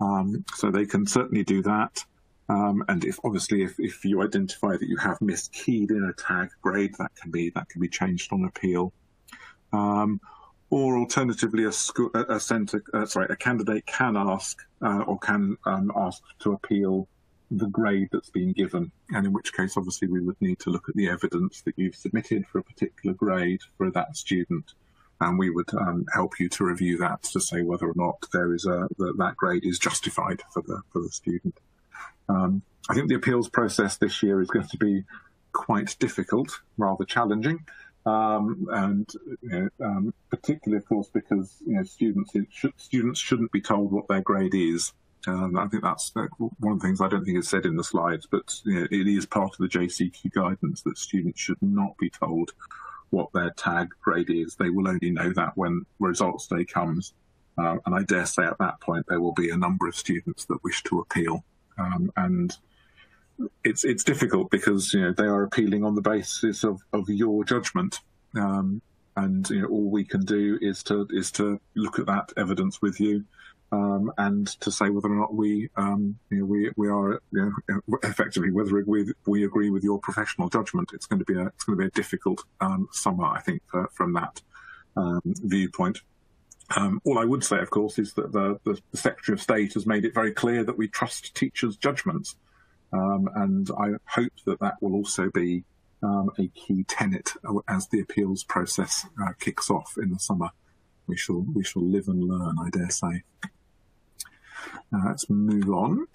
Um, so they can certainly do that, um, and if obviously if, if you identify that you have miskeyed in a tag grade, that can be that can be changed on appeal, um, or alternatively a school, a centre uh, sorry a candidate can ask uh, or can um, ask to appeal the grade that's been given, and in which case obviously we would need to look at the evidence that you've submitted for a particular grade for that student. And we would um, help you to review that to say whether or not there is a, that, that grade is justified for the for the student. Um, I think the appeals process this year is going to be quite difficult, rather challenging, um, and you know, um, particularly, of course, because you know students it should, students shouldn't be told what their grade is. Um, I think that's one of the things I don't think is said in the slides, but you know, it is part of the J C Q guidance that students should not be told what their tag grade is. They will only know that when results day comes. Uh, and I dare say at that point there will be a number of students that wish to appeal. Um, and it's it's difficult because you know they are appealing on the basis of, of your judgment. Um, and you know, all we can do is to is to look at that evidence with you um, and to say whether or not we um, you know, we we are you know, effectively whether we we agree with your professional judgment. It's going to be a it's going to be a difficult um, summer, I think, for, from that um, viewpoint. Um, all I would say, of course, is that the, the, the Secretary of State has made it very clear that we trust teachers' judgments, um, and I hope that that will also be. Um, a key tenet as the appeals process uh, kicks off in the summer. We shall we shall live and learn, I dare say. Now let's move on.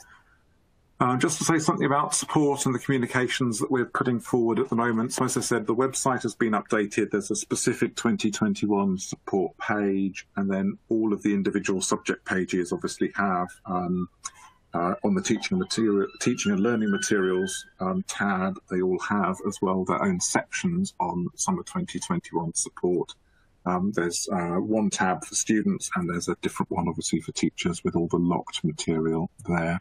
Uh, just to say something about support and the communications that we're putting forward at the moment. So as I said, the website has been updated. There's a specific twenty twenty-one support page, and then all of the individual subject pages obviously have um, uh, on the teaching material, teaching and learning materials um, tab. They all have as well their own sections on summer twenty twenty-one support. Um, there's uh, one tab for students, and there's a different one, obviously, for teachers with all the locked material there.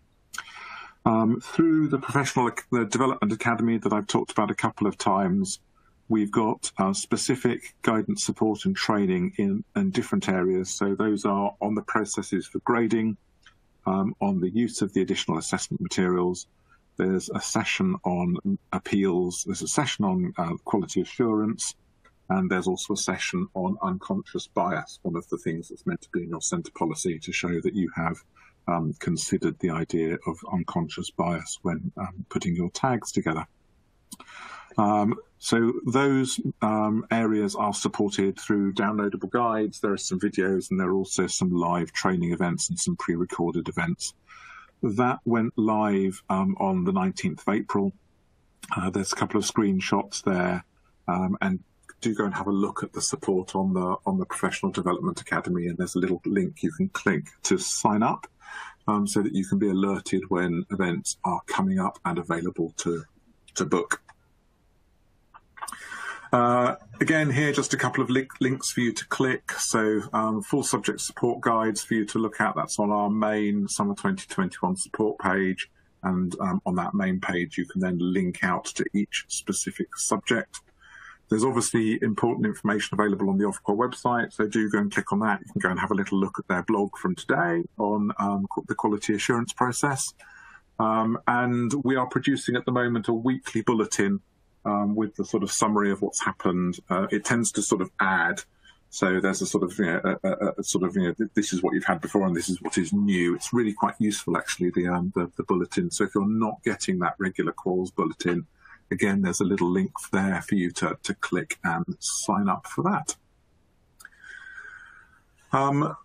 Um, through the Professional the Development Academy that I've talked about a couple of times, we've got uh, specific guidance, support and training in, in different areas. So those are on the processes for grading, um, on the use of the additional assessment materials. There's a session on appeals. There's a session on uh, quality assurance. And there's also a session on unconscious bias, one of the things that's meant to be in your centre policy to show that you have um, considered the idea of unconscious bias when um, putting your tags together. Um, so those um, areas are supported through downloadable guides. There are some videos, and there are also some live training events and some pre-recorded events. That went live um, on the nineteenth of April. Uh, there's a couple of screenshots there, um, and do go and have a look at the support on the on the Professional Development Academy, and there's a little link you can click to sign up, um, so that you can be alerted when events are coming up and available to to book. Uh, again, here just a couple of link, links for you to click. So um, full subject support guides for you to look at. That's on our main summer twenty twenty-one support page, and um, on that main page you can then link out to each specific subject. There's obviously important information available on the Ofqual website, so do go and click on that. You can go and have a little look at their blog from today on um, the quality assurance process. Um, and we are producing at the moment a weekly bulletin um, with the sort of summary of what's happened. Uh, it tends to sort of add, so there's a sort of, you know, a, a, a sort of, you know, this is what you've had before and this is what is new. It's really quite useful, actually, the, um, the, the bulletin. So if you're not getting that regular Quals bulletin, again, there's a little link there for you to, to click and sign up for that. Um,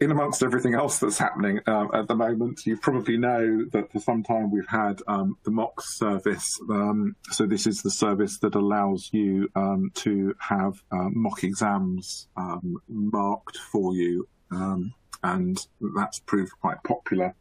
in amongst everything else that's happening uh, at the moment, you probably know that for some time we've had um, the mocks service. Um, so this is the service that allows you um, to have uh, mock exams um, marked for you, um, and that's proved quite popular.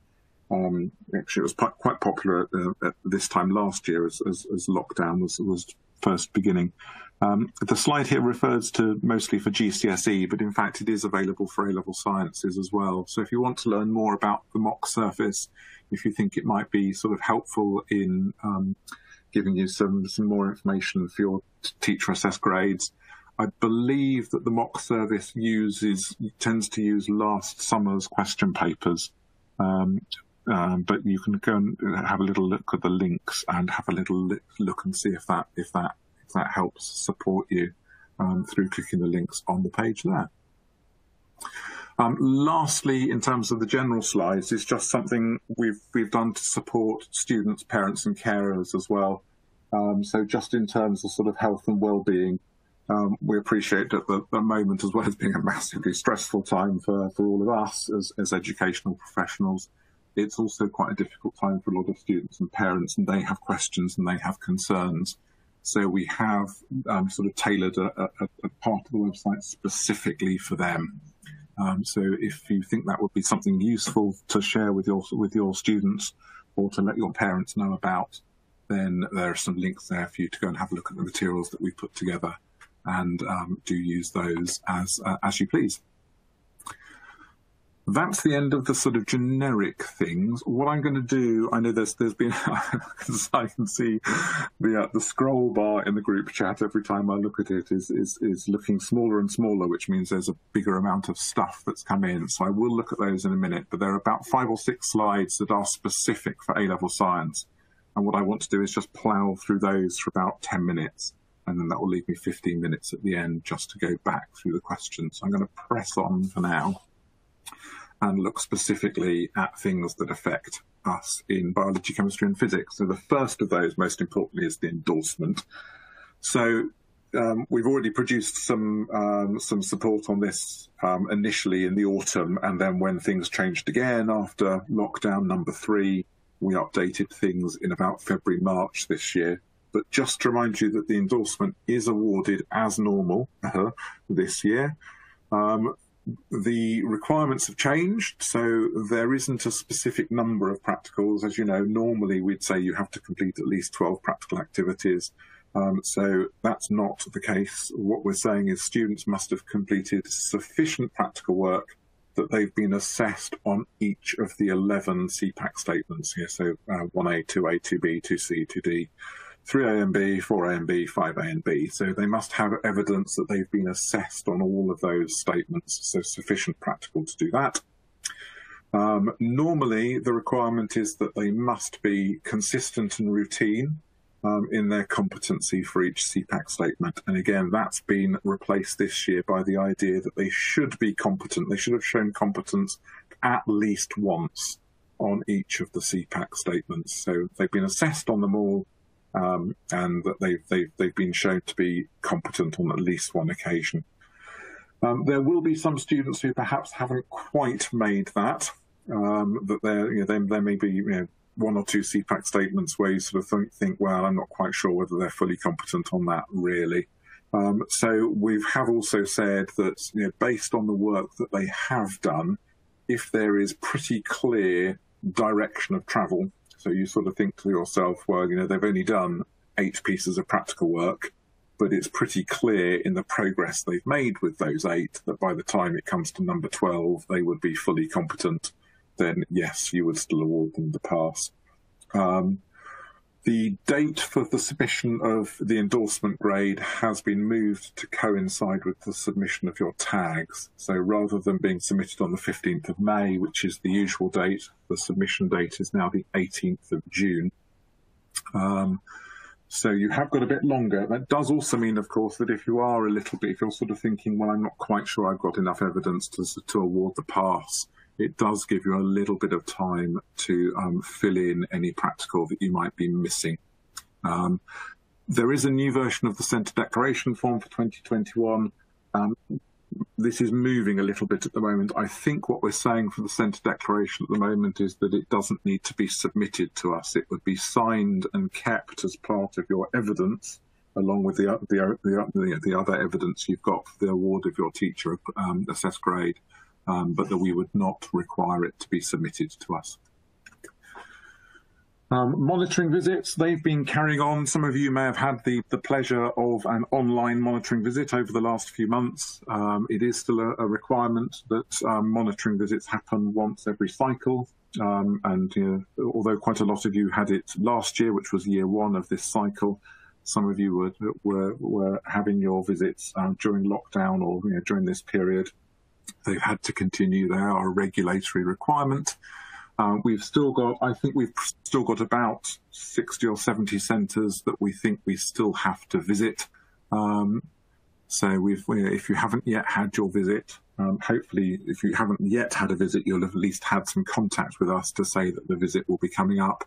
Um, actually, it was quite popular at, uh, at this time last year as, as, as lockdown was, was first beginning. Um, the slide here refers to mostly for G C S E, but in fact it is available for A-level sciences as well. So if you want to learn more about the mock surface, if you think it might be sort of helpful in um, giving you some, some more information for your teacher-assessed grades, I believe that the mock service uses tends to use last summer's question papers. Um, Um, but you can go and have a little look at the links and have a little look and see if that if that if that helps support you um, through clicking the links on the page there. Um, lastly, in terms of the general slides, it's just something we've we've done to support students, parents, and carers as well. Um, so just in terms of sort of health and well-being, um, we appreciate at the, the moment, as well as being a massively stressful time for for all of us as as educational professionals, it's also quite a difficult time for a lot of students and parents, and they have questions and they have concerns. So we have um, sort of tailored a, a, a part of the website specifically for them. Um, so if you think that would be something useful to share with your with your students or to let your parents know about, then there are some links there for you to go and have a look at the materials that we put together, and um, do use those as uh, as you please. That's the end of the sort of generic things. What I'm going to do, I know there's there's been, I can see the uh, the scroll bar in the group chat every time I look at it is is is looking smaller and smaller, which means there's a bigger amount of stuff that's come in. So I will look at those in a minute. But there are about five or six slides that are specific for A-level science, and what I want to do is just plough through those for about ten minutes, and then that will leave me fifteen minutes at the end just to go back through the questions. So I'm going to press on for now and look specifically at things that affect us in biology, chemistry and physics. So the first of those, most importantly, is the endorsement. So um, we've already produced some, um, some support on this um, initially in the autumn, and then when things changed again after lockdown number three, we updated things in about February, March this year. But just to remind you that the endorsement is awarded as normal uh-huh, this year. Um, The requirements have changed, so there isn't a specific number of practicals. As you know, normally we'd say you have to complete at least twelve practical activities. Um, so that's not the case. What we're saying is students must have completed sufficient practical work that they've been assessed on each of the eleven C PAC statements here. So uh, one A, two A, two B, two C, two D, three A and B, four A and B, five A and B. So they must have evidence that they've been assessed on all of those statements, so sufficient practical to do that. Um, normally, the requirement is that they must be consistent and routine um, in their competency for each C PAC statement. And again, that's been replaced this year by the idea that they should be competent. They should have shown competence at least once on each of the C PAC statements. So they've been assessed on them all, Um, and that they've, they've, they've been shown to be competent on at least one occasion. Um, there will be some students who perhaps haven't quite made that, um, that there, you know, there, there may be you know, one or two C PAC statements where you sort of think, think, well, I'm not quite sure whether they're fully competent on that, really. Um, so we have also said that you know, based on the work that they have done, if there is pretty clear direction of travel, so you sort of think to yourself, well, you know, they've only done eight pieces of practical work, but it's pretty clear in the progress they've made with those eight that by the time it comes to number twelve, they would be fully competent. Then, yes, you would still award them the pass. Um, the date for the submission of the endorsement grade has been moved to coincide with the submission of your tags. So rather than being submitted on the fifteenth of May, which is the usual date, the submission date is now the eighteenth of June. Um, so you have got a bit longer. That does also mean, of course, that if you are a little bit, if you're sort of thinking, well, I'm not quite sure I've got enough evidence to, to award the pass, it does give you a little bit of time to um, fill in any practical that you might be missing. Um, there is a new version of the Centre Declaration form for twenty twenty-one. Um, This is moving a little bit at the moment. I think what we're saying for the Centre Declaration at the moment is that it doesn't need to be submitted to us. It would be signed and kept as part of your evidence, along with the, the, the, the other evidence you've got for the award of your teacher um, assessed grade, um, but that we would not require it to be submitted to us. Um, monitoring visits, they've been carrying on. Some of you may have had the, the pleasure of an online monitoring visit over the last few months. Um, it is still a, a requirement that um, monitoring visits happen once every cycle. Um, and you know, although quite a lot of you had it last year, which was year one of this cycle, some of you were, were, were having your visits um, during lockdown or you know, during this period. They've had to continue. They are a regulatory requirement. Uh, we've still got, I think we've still got about sixty or seventy centres that we think we still have to visit. Um, so we've, if you haven't yet had your visit, um, hopefully if you haven't yet had a visit, you'll have at least had some contact with us to say that the visit will be coming up.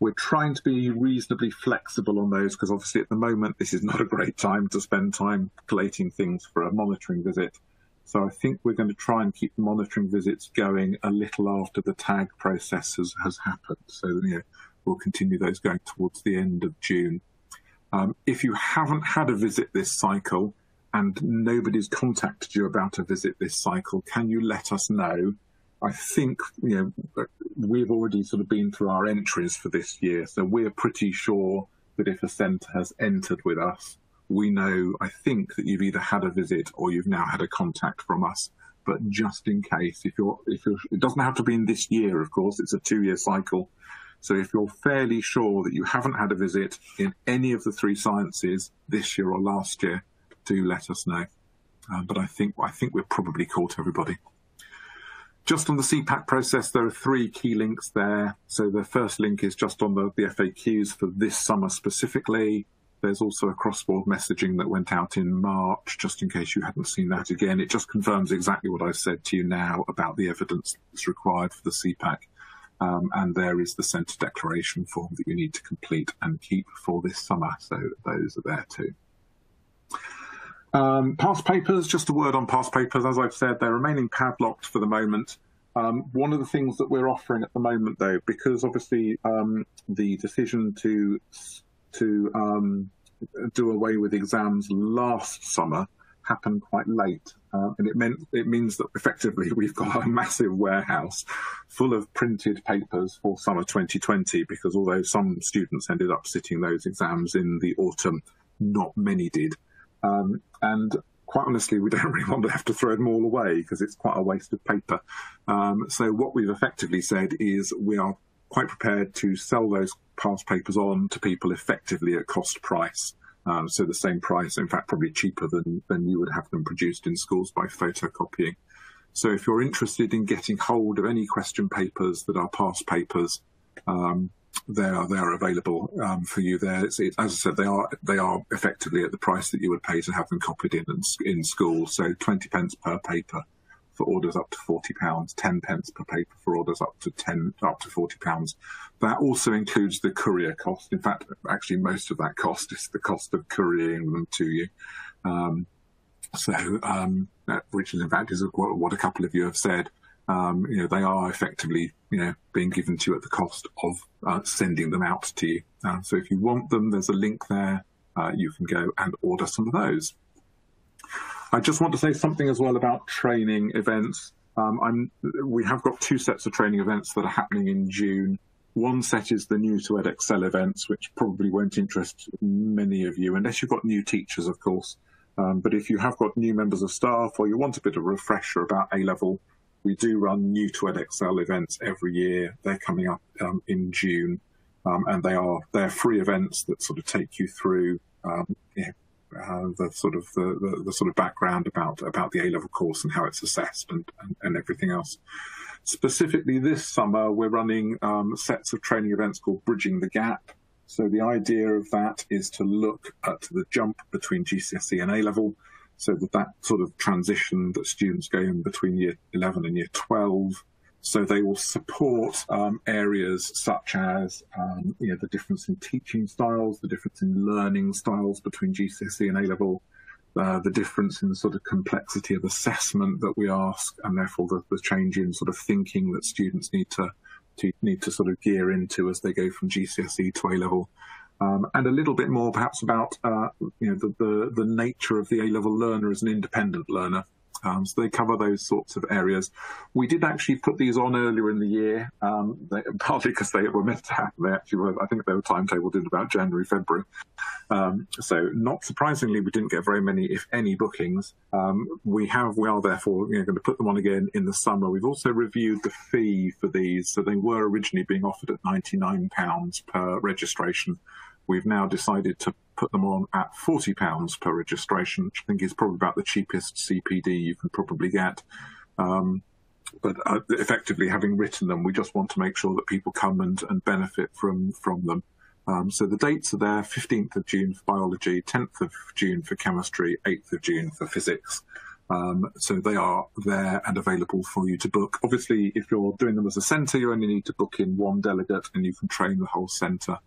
We're trying to be reasonably flexible on those because obviously at the moment this is not a great time to spend time collating things for a monitoring visit. So I think we're going to try and keep monitoring visits going a little after the tag process has, has happened. So you know, we'll continue those going towards the end of June. Um, if you haven't had a visit this cycle and nobody's contacted you about a visit this cycle, can you let us know? I think you know, we've already sort of been through our entries for this year, so we're pretty sure that if a centre has entered with us, we know, I think, that you've either had a visit or you've now had a contact from us. But just in case, if you're, if you're, it doesn't have to be in this year, of course, it's a two-year cycle. So if you're fairly sure that you haven't had a visit in any of the three sciences this year or last year, do let us know. Uh, but I think, I think we've probably caught everybody. Just on the C PAC process, there are three key links there. So the first link is just on the, the F A Qs for this summer specifically. There's also a cross-board messaging that went out in March, just in case you hadn't seen that again. It just confirms exactly what I've said to you now about the evidence that's required for the C PAC. Um, and there is the Centre Declaration form that you need to complete and keep for this summer. So those are there too. Um, past papers, just a word on past papers. As I've said, they're remaining padlocked for the moment. Um, one of the things that we're offering at the moment, though, because obviously um, the decision to to um, do away with exams last summer happened quite late. Um, and it meant it means that effectively we've got a massive warehouse full of printed papers for summer twenty twenty, because although some students ended up sitting those exams in the autumn, not many did. Um, and quite honestly, we don't really want to have to throw them all away because it's quite a waste of paper. Um, so what we've effectively said is we are quite prepared to sell those past papers on to people effectively at cost price. Um, so the same price, in fact, probably cheaper than, than you would have them produced in schools by photocopying. So if you're interested in getting hold of any question papers that are past papers, um, they are they are available um, for you there. It's, it, as I said, they are they are effectively at the price that you would pay to have them copied in in school. So twenty pence per paper for orders up to forty pounds, ten pence per paper for orders up to ten, up to forty pounds. That also includes the courier cost. In fact, actually most of that cost is the cost of couriering them to you. Um, so, um, which is in fact is what a couple of you have said. Um, you know, they are effectively, you know, being given to you at the cost of uh, sending them out to you. Uh, so if you want them, there's a link there. Uh, you can go and order some of those. I just want to say something as well about training events. Um, I'm, we have got two sets of training events that are happening in June. One set is the new to Edexcel events, which probably won't interest many of you, unless you've got new teachers, of course. Um, but if you have got new members of staff or you want a bit of a refresher about A-level, we do run new to Edexcel events every year. They're coming up um, in June, um, and they are they're free events that sort of take you through um, yeah, Uh, the sort of the, the, the sort of background about about the A-level course and how it's assessed and, and, and everything else. Specifically this summer, we're running um, sets of training events called Bridging the Gap. So the idea of that is to look at the jump between G C S E and A-level, so that that sort of transition that students go in between year eleven and year twelve. So they will support um, areas such as um, you know, the difference in teaching styles, the difference in learning styles between G C S E and A-level, uh, the difference in the sort of complexity of assessment that we ask, and therefore the, the change in sort of thinking that students need to, to need to sort of gear into as they go from G C S E to A-level. Um, and a little bit more perhaps about uh, you know, the, the, the nature of the A-level learner as an independent learner. Um, so they cover those sorts of areas. We did actually put these on earlier in the year, um, they, partly because they were meant to happen. They actually were, I think they were timetabled in about January, February. Um, so not surprisingly, we didn't get very many, if any, bookings. Um, we have, we are therefore you know, going to put them on again in the summer. We've also reviewed the fee for these. So they were originally being offered at ninety-nine pounds per registration. We've now decided to put them on at forty pounds per registration, which I think is probably about the cheapest C P D you can probably get. Um, but uh, effectively, having written them, we just want to make sure that people come and, and benefit from, from them. Um, so the dates are there, fifteenth of June for biology, tenth of June for chemistry, eighth of June for physics. Um, so they are there and available for you to book. Obviously, if you're doing them as a centre, you only need to book in one delegate and you can train the whole centre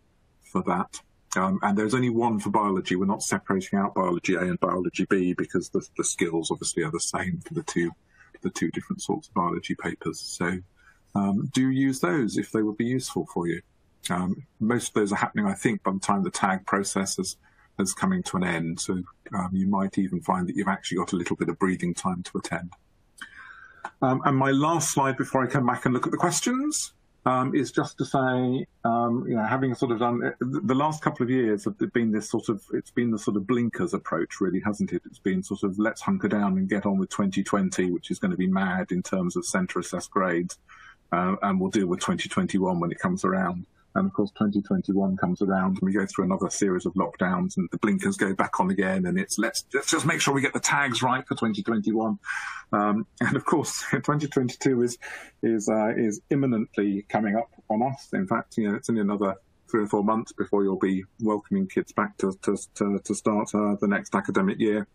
for that. Um, and there's only one for biology. We're not separating out biology A and biology B because the, the skills obviously are the same for the two, the two different sorts of biology papers. So um, do use those if they would be useful for you. Um, most of those are happening, I think, by the time the TAG process is, is coming to an end. So um, you might even find that you've actually got a little bit of breathing time to attend. Um, and my last slide before I come back and look at the questions. Um, is just to say, um, you know, having sort of done the last couple of years have been this sort of, it's been the sort of blinkers approach, really, hasn't it? It's been sort of let's hunker down and get on with twenty twenty, which is going to be mad in terms of centre assessed grades, uh, and we'll deal with twenty twenty-one when it comes around. And of course, twenty twenty-one comes around and we go through another series of lockdowns and the blinkers go back on again. And it's let's, let's just make sure we get the tags right for twenty twenty-one. Um, and of course, twenty twenty-two is is uh, is imminently coming up on us. In fact, you know, it's only another three or four months before you'll be welcoming kids back to to to, to start uh, the next academic year.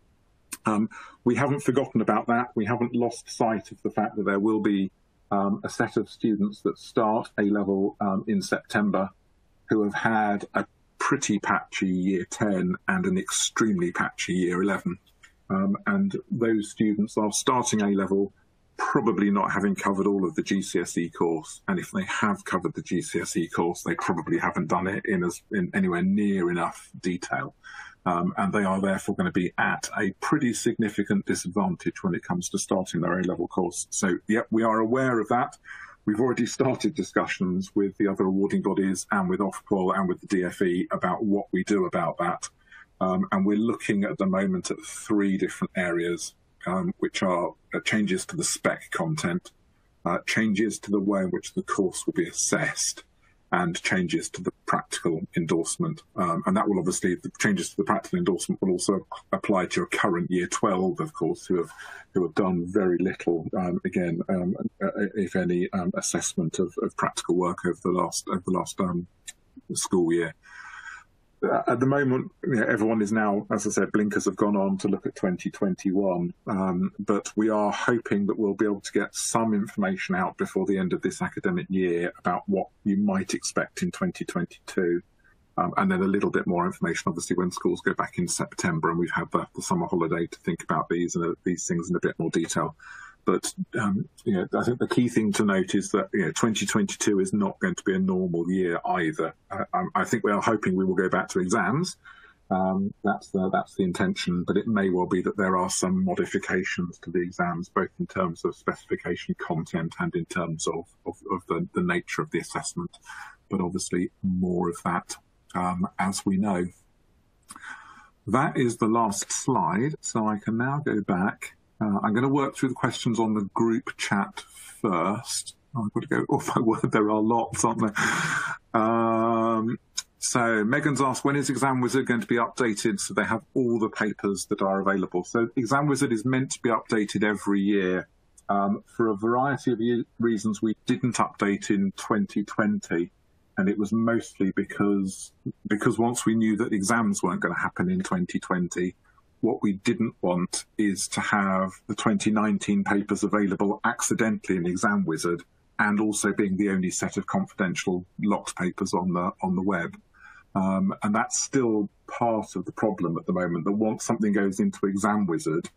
Um, we haven't forgotten about that. We haven't lost sight of the fact that there will be Um, a set of students that start A-level um, in September who have had a pretty patchy year ten and an extremely patchy year eleven. Um, and those students are starting A-level probably not having covered all of the G C S E course. And if they have covered the G C S E course, they probably haven't done it in, as, in anywhere near enough detail. Um, and they are therefore going to be at a pretty significant disadvantage when it comes to starting their A-level course. So, yep, we are aware of that. We've already started discussions with the other awarding bodies and with Ofqual and with the D f E about what we do about that. Um, and we're looking at the moment at three different areas, um, which are uh, changes to the spec content, uh, changes to the way in which the course will be assessed, and changes to the practical endorsement. Um, and that will obviously, the changes to the practical endorsement will also apply to your current year twelve, of course, who have, who have done very little, um, again, um, if any, um, assessment of, of practical work over the last, over the last um, school year. At the moment, you know, everyone is now, as I said, blinkers have gone on to look at twenty twenty-one, um, but we are hoping that we'll be able to get some information out before the end of this academic year about what you might expect in twenty twenty-two, um, and then a little bit more information, obviously, when schools go back in September, and we've had the, the summer holiday to think about these and uh, these things in a bit more detail. But um, you know, I think the key thing to note is that, you know, twenty twenty-two is not going to be a normal year either. I, I think we are hoping we will go back to exams. Um, that's the, that's the intention, but it may well be that there are some modifications to the exams, both in terms of specification content and in terms of, of, of the, the nature of the assessment. But obviously more of that um, as we know. That is the last slide, so I can now go back. Uh, I'm going to work through the questions on the group chat first. I've got to go, oh my word, there are lots, aren't there? Um, so Megan's asked, when is ExamWizard going to be updated so they have all the papers that are available? So ExamWizard is meant to be updated every year. Um, for a variety of reasons, we didn't update in twenty twenty. And it was mostly because, because once we knew that exams weren't going to happen in twenty twenty, what we didn't want is to have the twenty nineteen papers available accidentally in ExamWizard, and also being the only set of confidential locked papers on the on the web. Um, and that's still part of the problem at the moment. That once something goes into ExamWizard,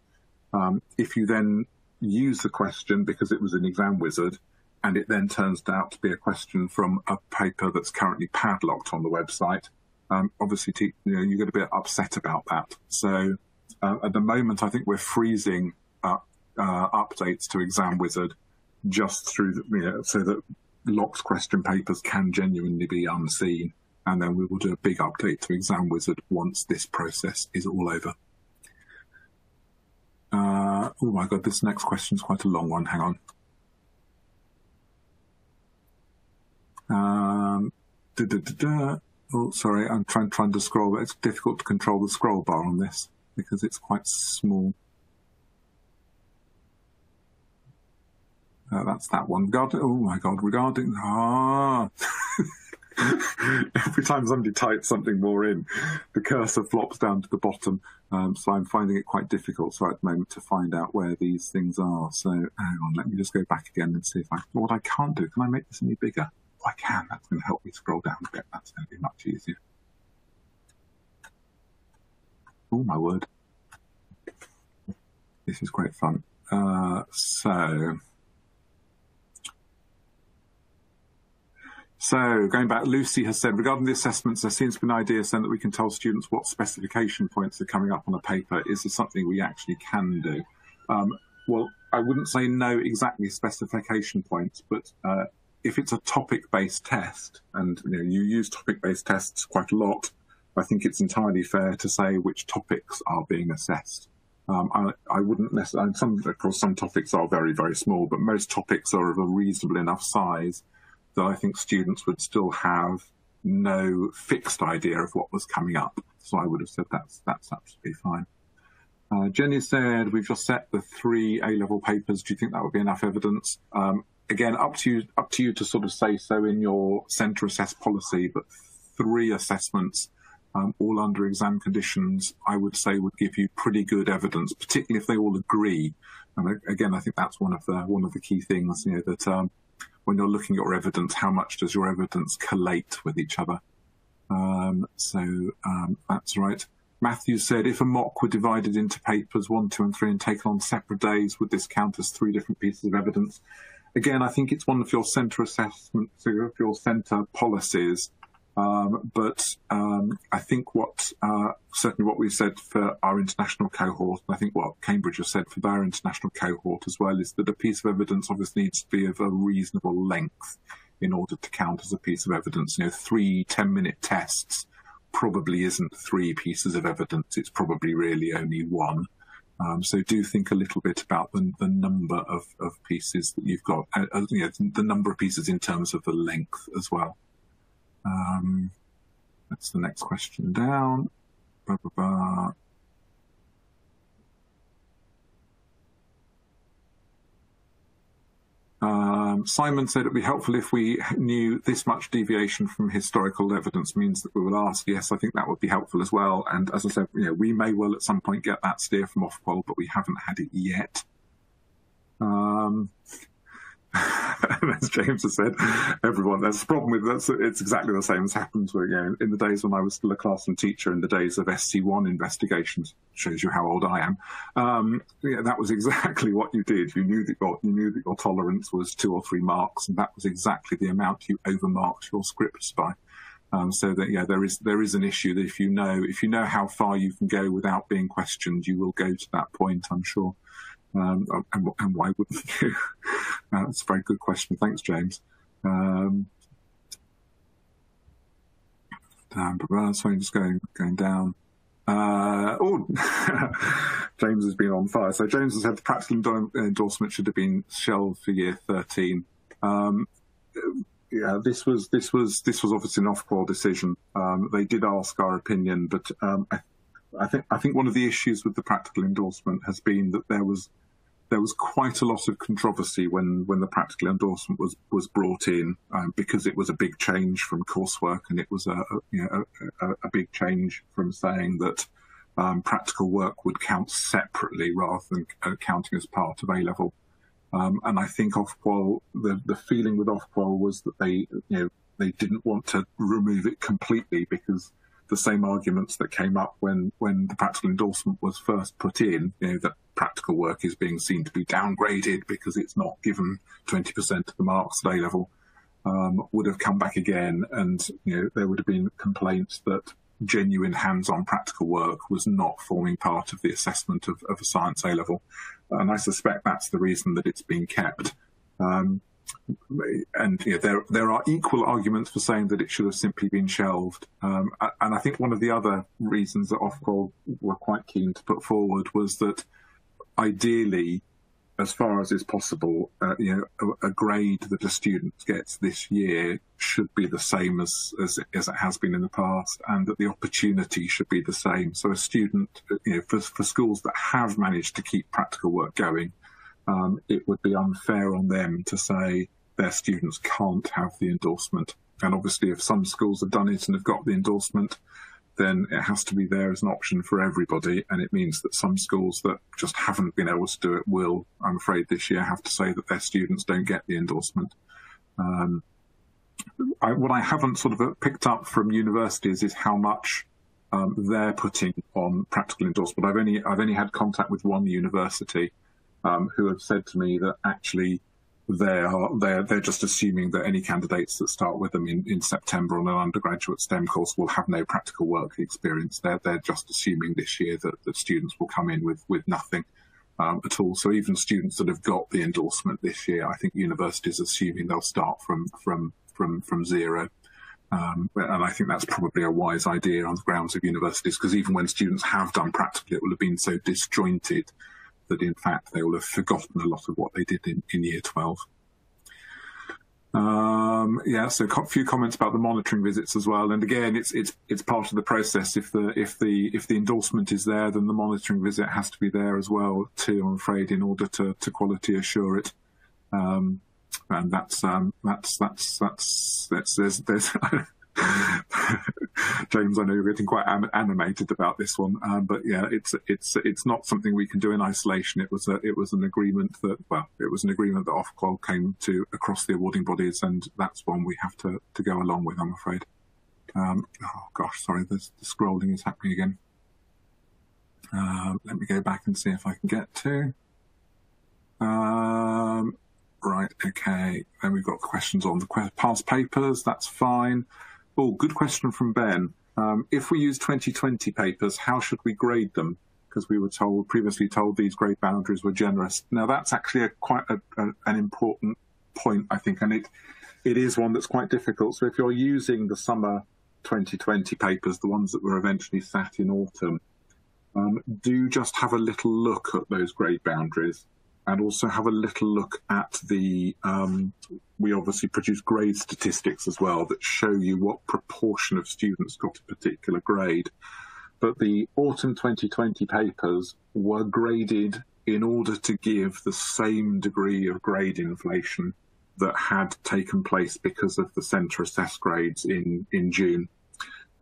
um, if you then use the question because it was in ExamWizard, and it then turns out to be a question from a paper that's currently padlocked on the website, um, obviously you know, you get a bit upset about that. So. Uh, at the moment, I think we're freezing up, uh, updates to ExamWizard just through, the, you know, so that locked question papers can genuinely be unseen, and then we will do a big update to ExamWizard once this process is all over. Uh, oh my God, this next question is quite a long one. Hang on. Um, da, da, da, da. Oh, sorry, I'm trying trying to scroll. It's difficult to control the scroll bar on this, because it's quite small. Uh, that's that one. God, oh my God, regarding, ah. Every time somebody types something more in, the cursor flops down to the bottom. Um, so I'm finding it quite difficult so at the moment to find out where these things are. So hang on, let me just go back again and see if I, what I can't do. Can I make this any bigger? Oh, I can, that's gonna help me scroll down a bit. That's gonna be much easier. Oh, my word. This is great fun. Uh, so, so going back, Lucy has said, regarding the assessments, there seems to be an idea saying that we can tell students what specification points are coming up on a paper. Is this something we actually can do? Um, well, I wouldn't say no exactly specification points, but uh, if it's a topic-based test, and you know, you use topic-based tests quite a lot, I think it's entirely fair to say which topics are being assessed. Um, I, I wouldn't necessarily, some, of course, some topics are very, very small, but most topics are of a reasonable enough size that I think students would still have no fixed idea of what was coming up. So I would have said that's, that's absolutely fine. Uh, Jenny said, we've just set the three A-level papers. Do you think that would be enough evidence? Um, again, up to you, up to you to sort of say so in your centre assessed policy, but three assessments, Um, all under exam conditions, I would say would give you pretty good evidence, particularly if they all agree. And again, I think that's one of the one of the key things, you know, that um, when you're looking at your evidence, how much does your evidence collate with each other? Um, so um, that's right. Matthew said, if a mock were divided into papers one, two, and three, and taken on separate days, would this count as three different pieces of evidence? Again, I think it's one of your centre assessment, so your centre policies. Um, but um, I think what uh, certainly what we've said for our international cohort, and I think what Cambridge has said for their international cohort as well, is that a piece of evidence obviously needs to be of a reasonable length in order to count as a piece of evidence. You know, three ten-minute tests probably isn't three pieces of evidence. It's probably really only one. Um, so do think a little bit about the, the number of, of pieces that you've got, uh, you know, the number of pieces in terms of the length as well. Um, that's the next question down. Blah, blah, blah. Um, Simon said it would be helpful if we knew this much deviation from historical evidence means that we will ask. Yes, I think that would be helpful as well. And as I said, you know, we may well at some point get that steer from Ofqual, but we haven't had it yet. Um, as James has said, everyone, there's a problem with that. It's exactly the same as happened to, you know, in the days when I was still a classroom teacher, in the days of S C one investigations, shows you how old I am. Um, yeah, that was exactly what you did. You knew that your, you knew that your tolerance was two or three marks, and that was exactly the amount you overmarked your scripts by. Um, so that, yeah, there is there is an issue that if you know if you know how far you can go without being questioned, you will go to that point, I'm sure. Um, and, and why wouldn't you? Uh, that's a very good question. Thanks, James. Um, down, so I'm just going going down. Uh, oh, James has been on fire. So James has said the practical endorsement should have been shelved for year thirteen. Um, yeah, this was this was this was obviously an Ofqual decision. Um, they did ask our opinion, but um, I. I think I think one of the issues with the practical endorsement has been that there was there was quite a lot of controversy when when the practical endorsement was was brought in, um, because it was a big change from coursework, and it was a, a you know a, a big change from saying that um, practical work would count separately rather than uh, counting as part of A-level. Um, and I think Ofqual, the the feeling with Ofqual was that they you know they didn't want to remove it completely, because the same arguments that came up when when the practical endorsement was first put in, you know, that practical work is being seen to be downgraded because it's not given twenty percent of the marks at A-level, um, would have come back again, and you know there would have been complaints that genuine hands-on practical work was not forming part of the assessment of, of a science A-level, and I suspect that's the reason that it's been kept. Um, And you know, there there are equal arguments for saying that it should have simply been shelved. Um, and I think one of the other reasons that Ofqual were quite keen to put forward was that, ideally, as far as is possible, uh, you know, a, a grade that a student gets this year should be the same as, as as it has been in the past, and that the opportunity should be the same. So a student, you know, for for schools that have managed to keep practical work going, Um, it would be unfair on them to say their students can't have the endorsement. And obviously, if some schools have done it and have got the endorsement, then it has to be there as an option for everybody. And it means that some schools that just haven't been able to do it will, I'm afraid, this year have to say that their students don't get the endorsement. Um, I, what I haven't sort of picked up from universities is how much um, they're putting on practical endorsement. I've only, I've only had contact with one university Um, who have said to me that actually they are, they're, they're just assuming that any candidates that start with them in, in September on an undergraduate STEM course will have no practical work experience. They're, they're just assuming this year that, that students will come in with, with nothing um, at all. So even students that have got the endorsement this year, I think universities are assuming they'll start from, from, from, from zero. Um, and I think that's probably a wise idea on the grounds of universities, because even when students have done practical, it will have been so disjointed that in fact they will have forgotten a lot of what they did in, in year twelve. Um, yeah, so a few comments about the monitoring visits as well. And again, it's it's it's part of the process. If the if the if the endorsement is there, then the monitoring visit has to be there as well too, I'm afraid, in order to to quality assure it. Um, and that's um, that's that's that's that's there's there's. James, I know you're getting quite animated about this one, um, but yeah, it's it's it's not something we can do in isolation. It was a it was an agreement that well, it was an agreement that Ofqual came to across the awarding bodies, and that's one we have to to go along with, I'm afraid. Um, oh gosh, sorry, the, the scrolling is happening again. Uh, let me go back and see if I can get to. Um, right, okay. Then we've got questions on the past papers. That's fine. Oh, good question from Ben. Um, if we use twenty twenty papers, how should we grade them? Because we were told previously told these grade boundaries were generous. Now, that's actually a, quite a, a, an important point, I think, and it it is one that's quite difficult. So if you're using the summer twenty twenty papers, the ones that were eventually sat in autumn, um, do just have a little look at those grade boundaries, and also have a little look at the, um, we obviously produce grade statistics as well that show you what proportion of students got a particular grade. But the autumn twenty twenty papers were graded in order to give the same degree of grade inflation that had taken place because of the centre assessed grades in, in June.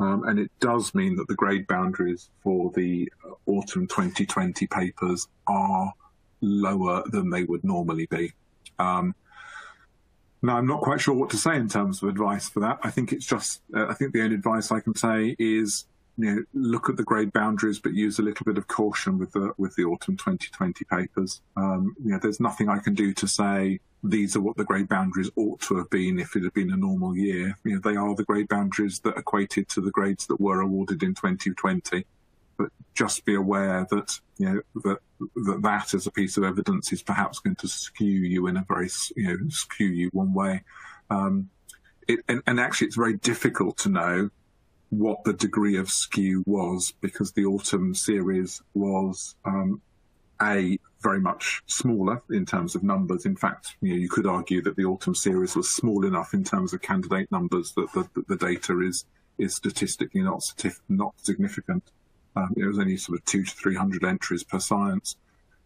Um, and it does mean that the grade boundaries for the autumn twenty twenty papers are lower than they would normally be. Um, now, I'm not quite sure what to say in terms of advice for that. I think it's just, uh, I think the only advice I can say is, you know, look at the grade boundaries, but use a little bit of caution with the with the autumn twenty twenty papers. Um, you know, there's nothing I can do to say these are what the grade boundaries ought to have been if it had been a normal year. You know, they are the grade boundaries that equated to the grades that were awarded in twenty twenty. But just be aware that you know that that, that as a piece of evidence is perhaps going to skew you in a very you know skew you one way. Um, it, and, and actually, it's very difficult to know what the degree of skew was, because the autumn series was um, a very much smaller in terms of numbers. In fact, you know, you could argue that the autumn series was small enough in terms of candidate numbers that the, that the data is is statistically not not significant. Um, it was only sort of two to three hundred entries per science,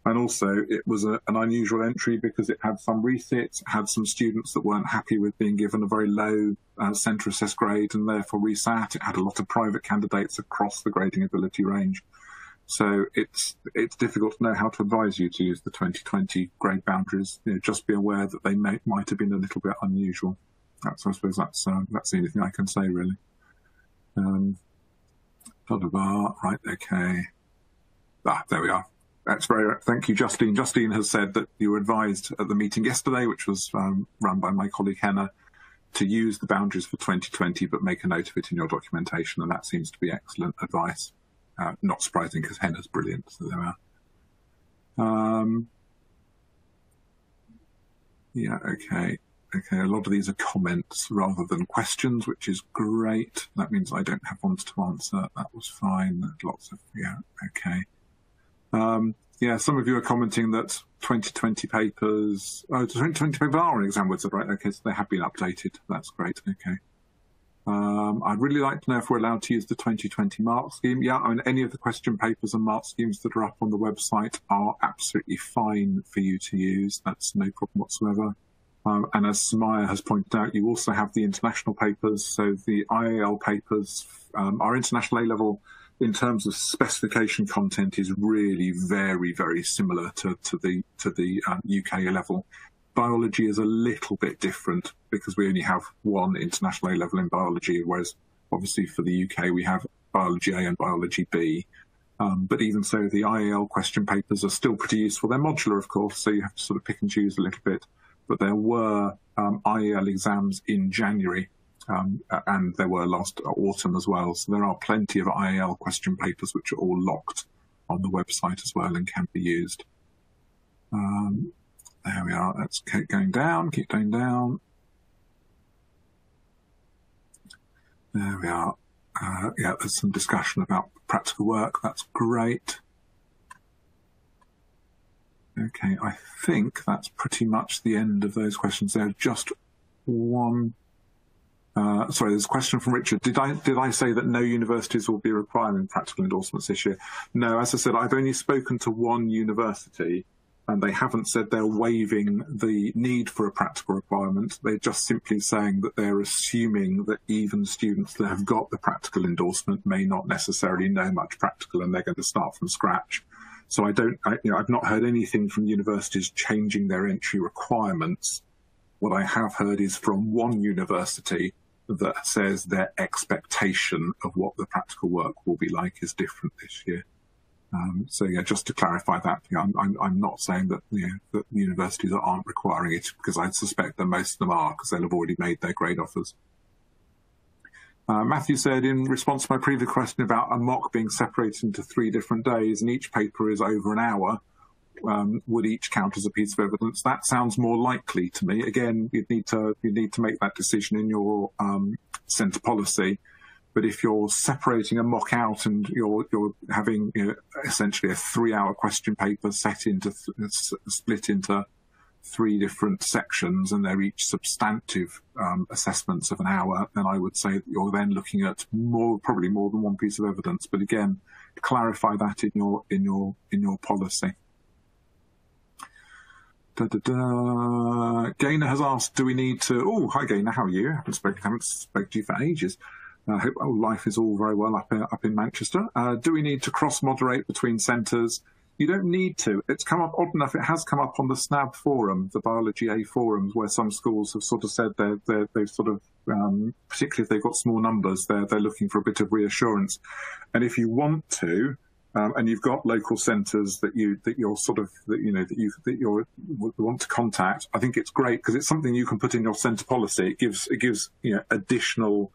and also it was a, an unusual entry because it had some resits, had some students that weren't happy with being given a very low uh, centre assessed grade and therefore resat. It had a lot of private candidates across the grading ability range. So it's it's difficult to know how to advise you to use the twenty twenty grade boundaries. You know, just be aware that they may, might have been a little bit unusual. That's, I suppose that's, uh, that's the only thing I can say, really. Um, blah, blah, blah. Right, okay. Ah, there we are. That's very, thank you, Justine. Justine has said that you were advised at the meeting yesterday, which was um, run by my colleague Hannah, to use the boundaries for twenty twenty, but make a note of it in your documentation. And that seems to be excellent advice. Uh, not surprising, because Hannah's brilliant. So there we are. Um, yeah, okay. Okay, a lot of these are comments rather than questions, which is great. That means I don't have ones to answer. That was fine. Lots of, yeah, okay. Um, yeah, some of you are commenting that twenty twenty papers, oh, twenty twenty papers are on ExamWizard, right? Okay, so they have been updated. That's great. Okay. Um, I'd really like to know if we're allowed to use the twenty twenty mark scheme. Yeah, I mean, any of the question papers and mark schemes that are up on the website are absolutely fine for you to use. That's no problem whatsoever. Um, and as Samaya has pointed out, you also have the international papers. So the I A L papers, um, our international A level, in terms of specification content, is really very, very similar to, to the to the um, U K level. Biology is a little bit different because we only have one international A level in biology, whereas obviously for the U K we have biology A and biology B. Um, but even so, the I A L question papers are still pretty useful. They're modular, of course, so you have to sort of pick and choose a little bit. But there were um, I A L exams in January. Um, and there were last autumn as well. So there are plenty of I A L question papers which are all locked on the website as well and can be used. Um, there we are. Let's keep going down, keep going down. There we are. Uh, yeah, there's some discussion about practical work. That's great. Okay, I think that's pretty much the end of those questions there. Just one... Uh, sorry, there's a question from Richard. Did I did I say that no universities will be requiring practical endorsements this year? No, as I said, I've only spoken to one university, and they haven't said they're waiving the need for a practical requirement. They're just simply saying that they're assuming that even students that have got the practical endorsement may not necessarily know much practical, and they're going to start from scratch. So I don't, I, you know, I've not heard anything from universities changing their entry requirements. What I have heard is from one university that says their expectation of what the practical work will be like is different this year. Um, so yeah, just to clarify that, you know, I'm, I'm, I'm not saying that, you know, that universities aren't requiring it, because I suspect that most of them are, because they'll have already made their grade offers. Uh, Matthew said, in response to my previous question about a mock being separated into three different days and each paper is over an hour, um, would each count as a piece of evidence? That sounds more likely to me. Again, you'd need to, you'd need to make that decision in your um, centre policy. But if you're separating a mock out and you're, you're having, you know, essentially a three-hour question paper set into th split into three different sections, and they're each substantive um, assessments of an hour, then I would say that you're then looking at more, probably more than one piece of evidence. But again, clarify that in your in your in your policy. Da, da, da. Gaynor has asked, do we need to? Oh, hi Gaynor, how are you? I haven't spoken, haven't spoken to you for ages. I uh, hope oh, life is all very well up in, up in Manchester. Uh, do we need to cross-moderate between centres? You don't need to. It's come up, odd enough, it has come up on the snab forum, the Biology A forums, where some schools have sort of said they're, they're, they've sort of, um, particularly if they've got small numbers, they're, they're looking for a bit of reassurance. And if you want to, um, and you've got local centres that, you, that you're sort of, that, you know, that, you, that you're, want to contact, I think it's great because it's something you can put in your centre policy. It gives, it gives, you know, additional...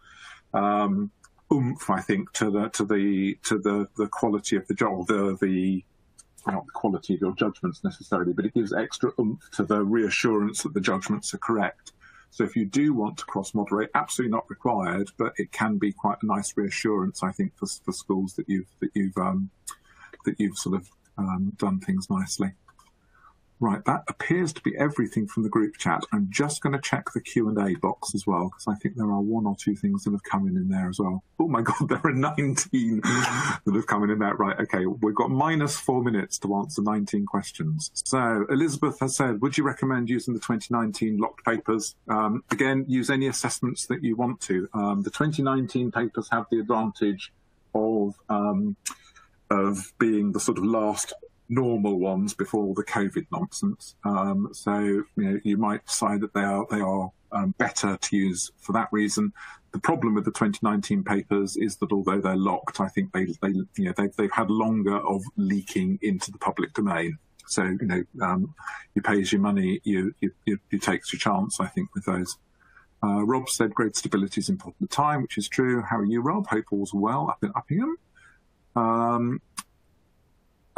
Um, oomph, I think, to the to the to the the quality of the job, the the not the quality of your judgments necessarily, but it gives extra oomph to the reassurance that the judgments are correct. So if you do want to cross moderate, absolutely not required, but it can be quite a nice reassurance, I think, for for schools that you've that you've um, that you've sort of um, done things nicely. Right, that appears to be everything from the group chat. I'm just going to check the Q and A box as well, because I think there are one or two things that have come in in there as well. Oh my God, there are nineteen that have come in in there. Right, okay, we've got minus four minutes to answer nineteen questions. So Elizabeth has said, would you recommend using the twenty nineteen locked papers? Um, again, use any assessments that you want to. Um, the twenty nineteen papers have the advantage of, um, of being the sort of last normal ones before all the COVID nonsense. Um, so you know, you might decide that they are they are um, better to use for that reason. The problem with the twenty nineteen papers is that although they're locked, I think they they you know they've, they've had longer of leaking into the public domain. So you know um, you pay as your money, you you you, you take your chance, I think, with those. Uh, Rob said grade stability is important at the time, which is true. How are you, Rob? Hope all's well up in Uppingham. Um,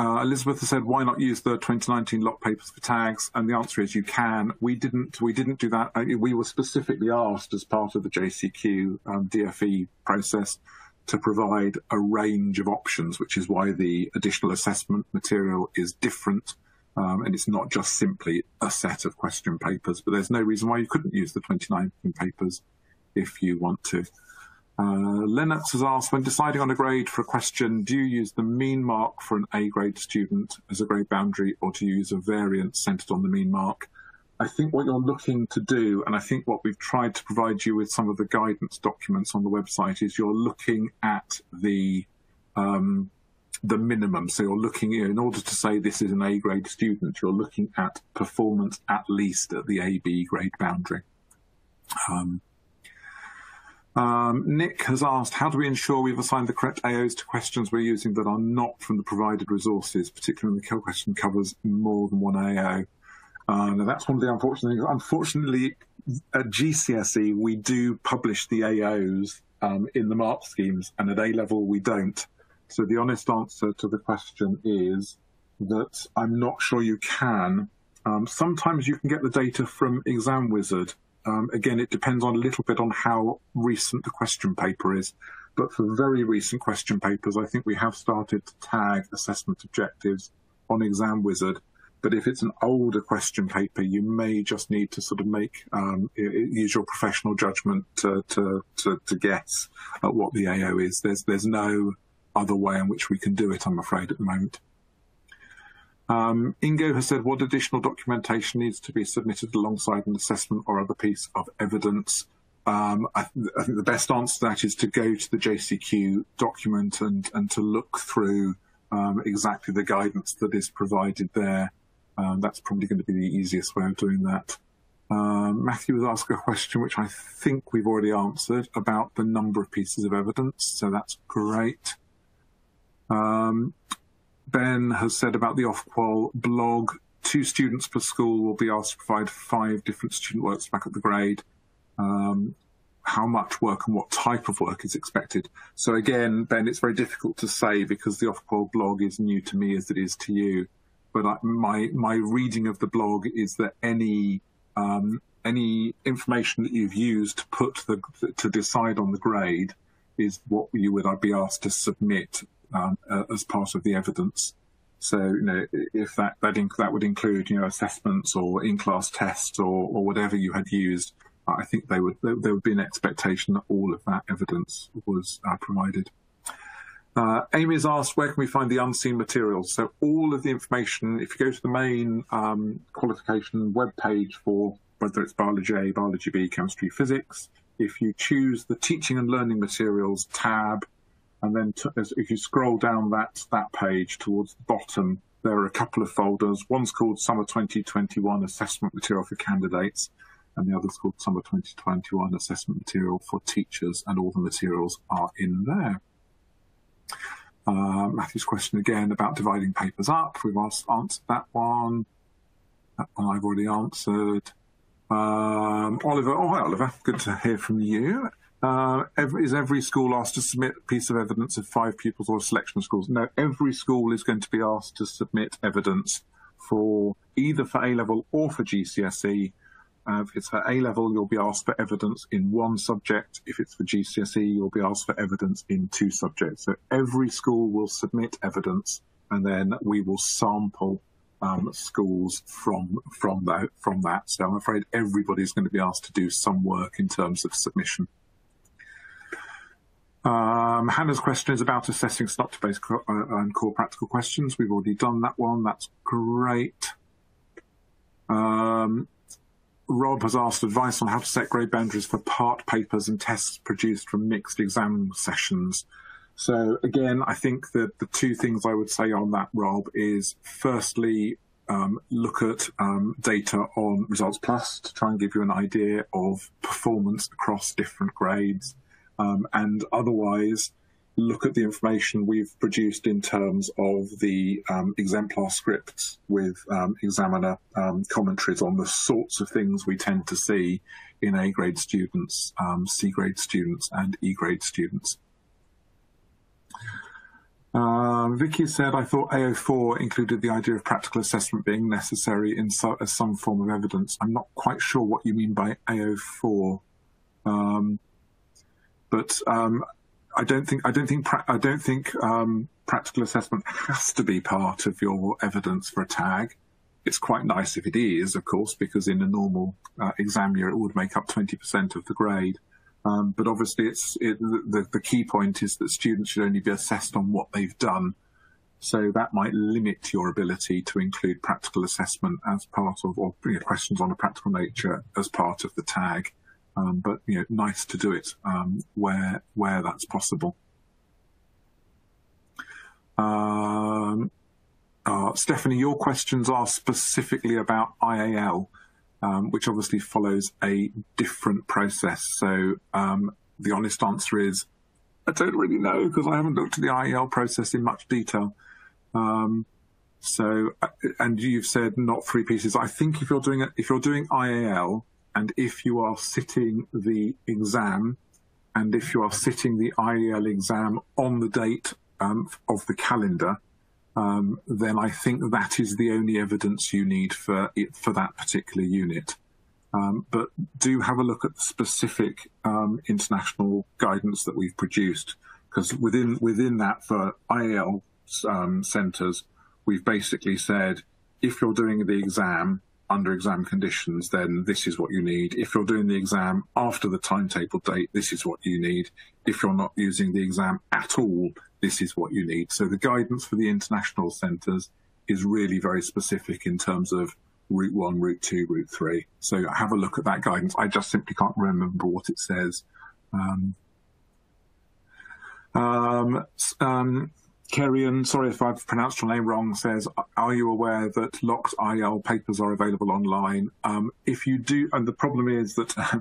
Uh, Elizabeth has said, why not use the twenty nineteen lock papers for tags? And the answer is you can. We didn't, we didn't do that. We were specifically asked as part of the J C Q um, D f E process to provide a range of options, which is why the additional assessment material is different. Um, and it's not just simply a set of question papers, but there's no reason why you couldn't use the twenty nineteen papers if you want to. Uh, Lennox has asked, when deciding on a grade for a question, do you use the mean mark for an A grade student as a grade boundary, or do you use a variance centred on the mean mark? I think what you're looking to do, and I think what we've tried to provide you with some of the guidance documents on the website, is you're looking at the um, the minimum. So you're looking, in order to say this is an A grade student, you're looking at performance at least at the A B grade boundary. Um, Um, Nick has asked, how do we ensure we've assigned the correct A Os to questions we're using that are not from the provided resources, particularly when the question covers more than one A O? Uh, now, that's one of the unfortunate things. Unfortunately, at G C S E, we do publish the A Os um, in the mark schemes, and at A level, we don't. So the honest answer to the question is that I'm not sure you can. Um, sometimes you can get the data from ExamWizard. Um, again, it depends on a little bit on how recent the question paper is, but for very recent question papers, I think we have started to tag assessment objectives on ExamWizard. But if it's an older question paper, you may just need to sort of make um, use your professional judgment to, to, to, to guess at what the A O is. There's there's no other way in which we can do it, I'm afraid, at the moment. Um, Ingo has said, what additional documentation needs to be submitted alongside an assessment or other piece of evidence? Um, I, th I think the best answer to that is to go to the J C Q document and, and to look through um, exactly the guidance that is provided there. Um, that's probably going to be the easiest way of doing that. Um, Matthew was asked a question which I think we've already answered about the number of pieces of evidence, so that's great. Um, Ben has said about the Ofqual blog, two students per school will be asked to provide five different student works back at the grade. Um, how much work and what type of work is expected. So again, Ben, it's very difficult to say because the Ofqual blog is new to me as it is to you. But I, my my reading of the blog is that any um, any information that you've used to put the to decide on the grade is what you would be asked to submit um, uh, as part of the evidence. So you know, if that that, inc that would include you know assessments or in-class tests or, or whatever you had used, I think they would there would be an expectation that all of that evidence was uh, provided. Uh, Amy's asked, where can we find the unseen materials? So all of the information, if you go to the main um, qualification web page for whether it's Biology A, Biology B, Chemistry, Physics, if you choose the Teaching and Learning Materials tab, and then t if you scroll down that, that page towards the bottom, there are a couple of folders. One's called Summer twenty twenty-one Assessment Material for Candidates, and the other's called Summer twenty twenty-one Assessment Material for Teachers, and all the materials are in there. Uh, Matthew's question again about dividing papers up. We've asked, answered that one. That one I've already answered. Um, Oliver, oh hi Oliver, good to hear from you. Uh, every, is every school asked to submit a piece of evidence of five pupils or a selection of schools? No, every school is going to be asked to submit evidence for either for A level or for G C S E. Uh, if it's for A level, you'll be asked for evidence in one subject. If it's for G C S E, you'll be asked for evidence in two subjects. So every school will submit evidence, and then we will sample um, schools from from that, from that. So I'm afraid everybody's going to be asked to do some work in terms of submission. Um, Hannah's question is about assessing synoptic-based co uh, and core practical questions. We've already done that one. That's great. Um, Rob has asked advice on how to set grade boundaries for part papers and tests produced from mixed exam sessions. So again, I think that the two things I would say on that, Rob, is firstly, um, look at um, data on Results Plus to try and give you an idea of performance across different grades. Um, and otherwise, look at the information we've produced in terms of the um, exemplar scripts with um, examiner um, commentaries on the sorts of things we tend to see in A grade students, um, C grade students and E grade students. Uh, Vicky said, I thought A O four included the idea of practical assessment being necessary in so as some form of evidence. I'm not quite sure what you mean by A O four, um, but um, I don't think I don't think I don't think um, practical assessment has to be part of your evidence for a tag. It's quite nice if it is, of course, because in a normal uh, exam year it would make up twenty percent of the grade. Um, but obviously, it's it, the the key point is that students should only be assessed on what they've done. So that might limit your ability to include practical assessment as part of, or you know, questions on a practical nature as part of the tag. Um, but you know, nice to do it um, where where that's possible. Um, uh, Stephanie, your questions are specifically about I A L, um, which obviously follows a different process. So um, the honest answer is, I don't really know because I haven't looked at the I A L process in much detail. Um, so, and you've said not three pieces. I think if you're doing it, if you're doing I A L. And if you are sitting the exam, and if you are sitting the I A L exam on the date um, of the calendar, um, then I think that is the only evidence you need for it, for that particular unit. Um, but do have a look at the specific um, international guidance that we've produced, because within within that for I A L um, centres, we've basically said if you're doing the exam under exam conditions, then this is what you need. If you're doing the exam after the timetable date, this is what you need. If you're not using the exam at all, this is what you need. So the guidance for the international centres is really very specific in terms of route one, route two, route three. So have a look at that guidance. I just simply can't remember what it says. Um, um, um, Kerrion, sorry if I've pronounced your name wrong, says, are you aware that locked I A L papers are available online? Um, if you do, and the problem is that uh,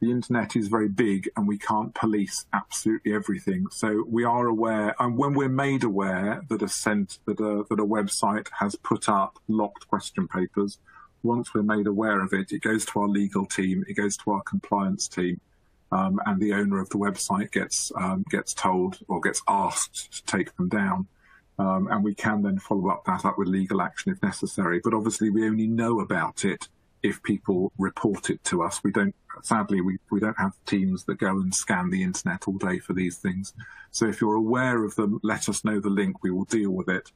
the internet is very big and we can't police absolutely everything. So we are aware, and when we're made aware that a, sent, that a, that a website has put up locked question papers, once we're made aware of it, it goes to our legal team, it goes to our compliance team, um, and the owner of the website gets um, gets told or gets asked to take them down. Um, and we can then follow up that up with legal action if necessary. But obviously, we only know about it if people report it to us. We don't, sadly, we, we don't have teams that go and scan the internet all day for these things. So if you're aware of them, let us know the link, we will deal with it.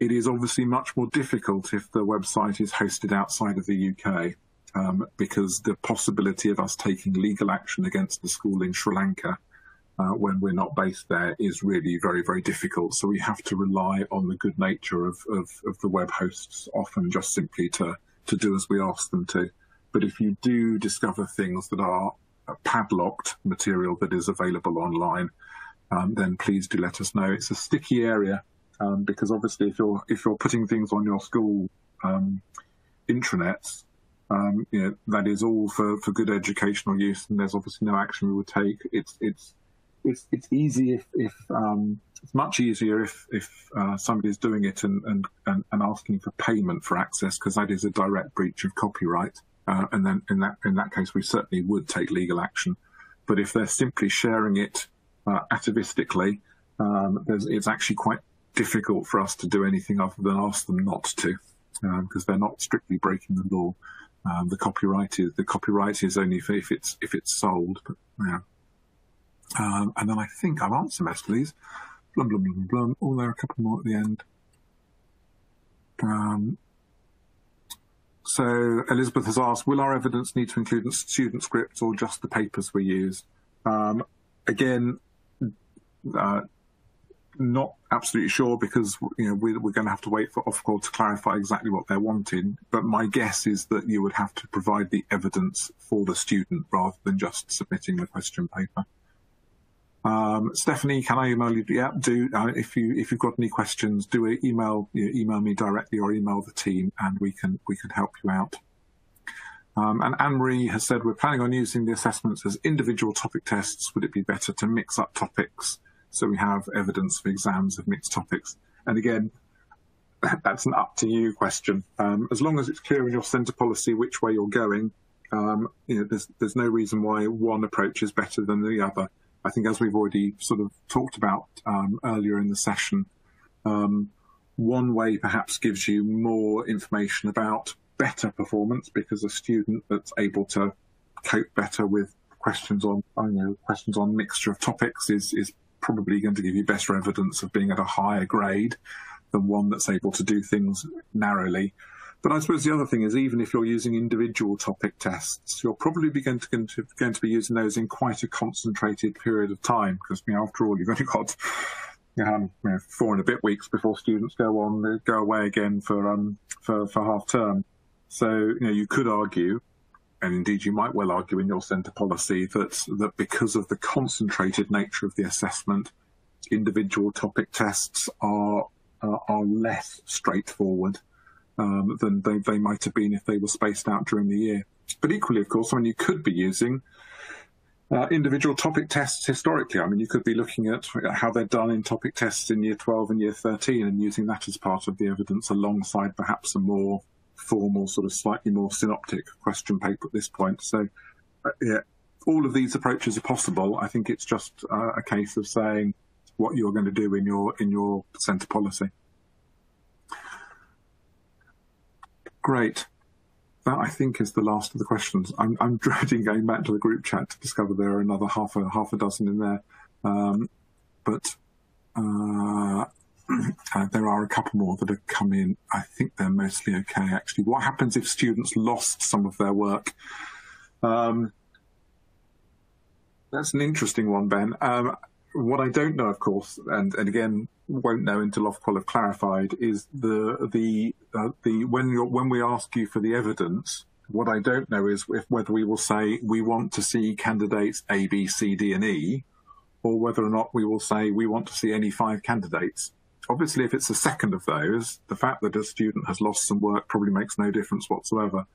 It is obviously much more difficult if the website is hosted outside of the U K, um, because the possibility of us taking legal action against the school in Sri Lanka Uh, when we're not based there is really very, very difficult. So we have to rely on the good nature of, of, of the web hosts, often just simply to, to do as we ask them to. But if you do discover things that are padlocked material that is available online, um, then please do let us know. It's a sticky area um, because obviously if you're, if you're putting things on your school um, intranets, um, you know, that is all for, for good educational use, and there's obviously no action we would take. It's, it's, It's, it's easy if, if um, it's much easier if, if uh, somebody's doing it and, and, and asking for payment for access, because that is a direct breach of copyright. Uh, and then in that in that case, we certainly would take legal action. But if they're simply sharing it uh, atavistically, um, it's actually quite difficult for us to do anything other than ask them not to, because um, they're not strictly breaking the law. Um, the copyright is the copyright is only for if it's if it's sold. But yeah. Um, and then I think I've answered most of these. Blum, blum, blum, blum. Oh, there are a couple more at the end. Um, so Elizabeth has asked, will our evidence need to include student scripts or just the papers we use? Um, again, uh, not absolutely sure, because you know we're, we're going to have to wait for Ofqual to clarify exactly what they're wanting. But my guess is that you would have to provide the evidence for the student rather than just submitting the question paper. Um, Stephanie, can I email you? Yeah, do uh, if you if you've got any questions, do email you know, email me directly or email the team, and we can we can help you out. Um, and Anne-Marie has said we're planning on using the assessments as individual topic tests. Would it be better to mix up topics so we have evidence for exams of mixed topics? And again, that's an up to you question. Um, as long as it's clear in your centre policy which way you're going, um, you know, there's there's no reason why one approach is better than the other. I think, as we've already sort of talked about um, earlier in the session, um, one way perhaps gives you more information about better performance, because a student that's able to cope better with questions on, I don't know, questions on mixture of topics is, is probably going to give you better evidence of being at a higher grade than one that's able to do things narrowly. But I suppose the other thing is, even if you're using individual topic tests, you're probably going to, going to, going to be using those in quite a concentrated period of time, because you know, after all, you've only got um, you know, four and a bit weeks before students go on go away again for um for, for half term. So you know, you could argue, and indeed you might well argue in your centre policy, that that because of the concentrated nature of the assessment, individual topic tests are uh, are less straightforward Um, than they, they might have been if they were spaced out during the year. But equally, of course, I mean, you could be using uh, individual topic tests historically. I mean, you could be looking at how they're done in topic tests in year twelve and year thirteen and using that as part of the evidence alongside perhaps a more formal, sort of slightly more synoptic question paper at this point. So uh, yeah, all of these approaches are possible. I think it's just uh, a case of saying what you're going to do in your, in your centre policy. Great. That, I think, is the last of the questions. I'm, I'm dreading going back to the group chat to discover there are another half a, half a dozen in there. Um, but uh, there are a couple more that have come in. I think they're mostly okay, actually. What happens if students lost some of their work? Um, that's an interesting one, Ben. Um, What I don't know, of course, and, and again won't know until Ofqual have clarified, is the the uh, the when you're, when we ask you for the evidence, what I don't know is if, whether we will say we want to see candidates A, B, C, D, and E, or whether or not we will say we want to see any five candidates. Obviously, if it's the second of those, the fact that a student has lost some work probably makes no difference whatsoever.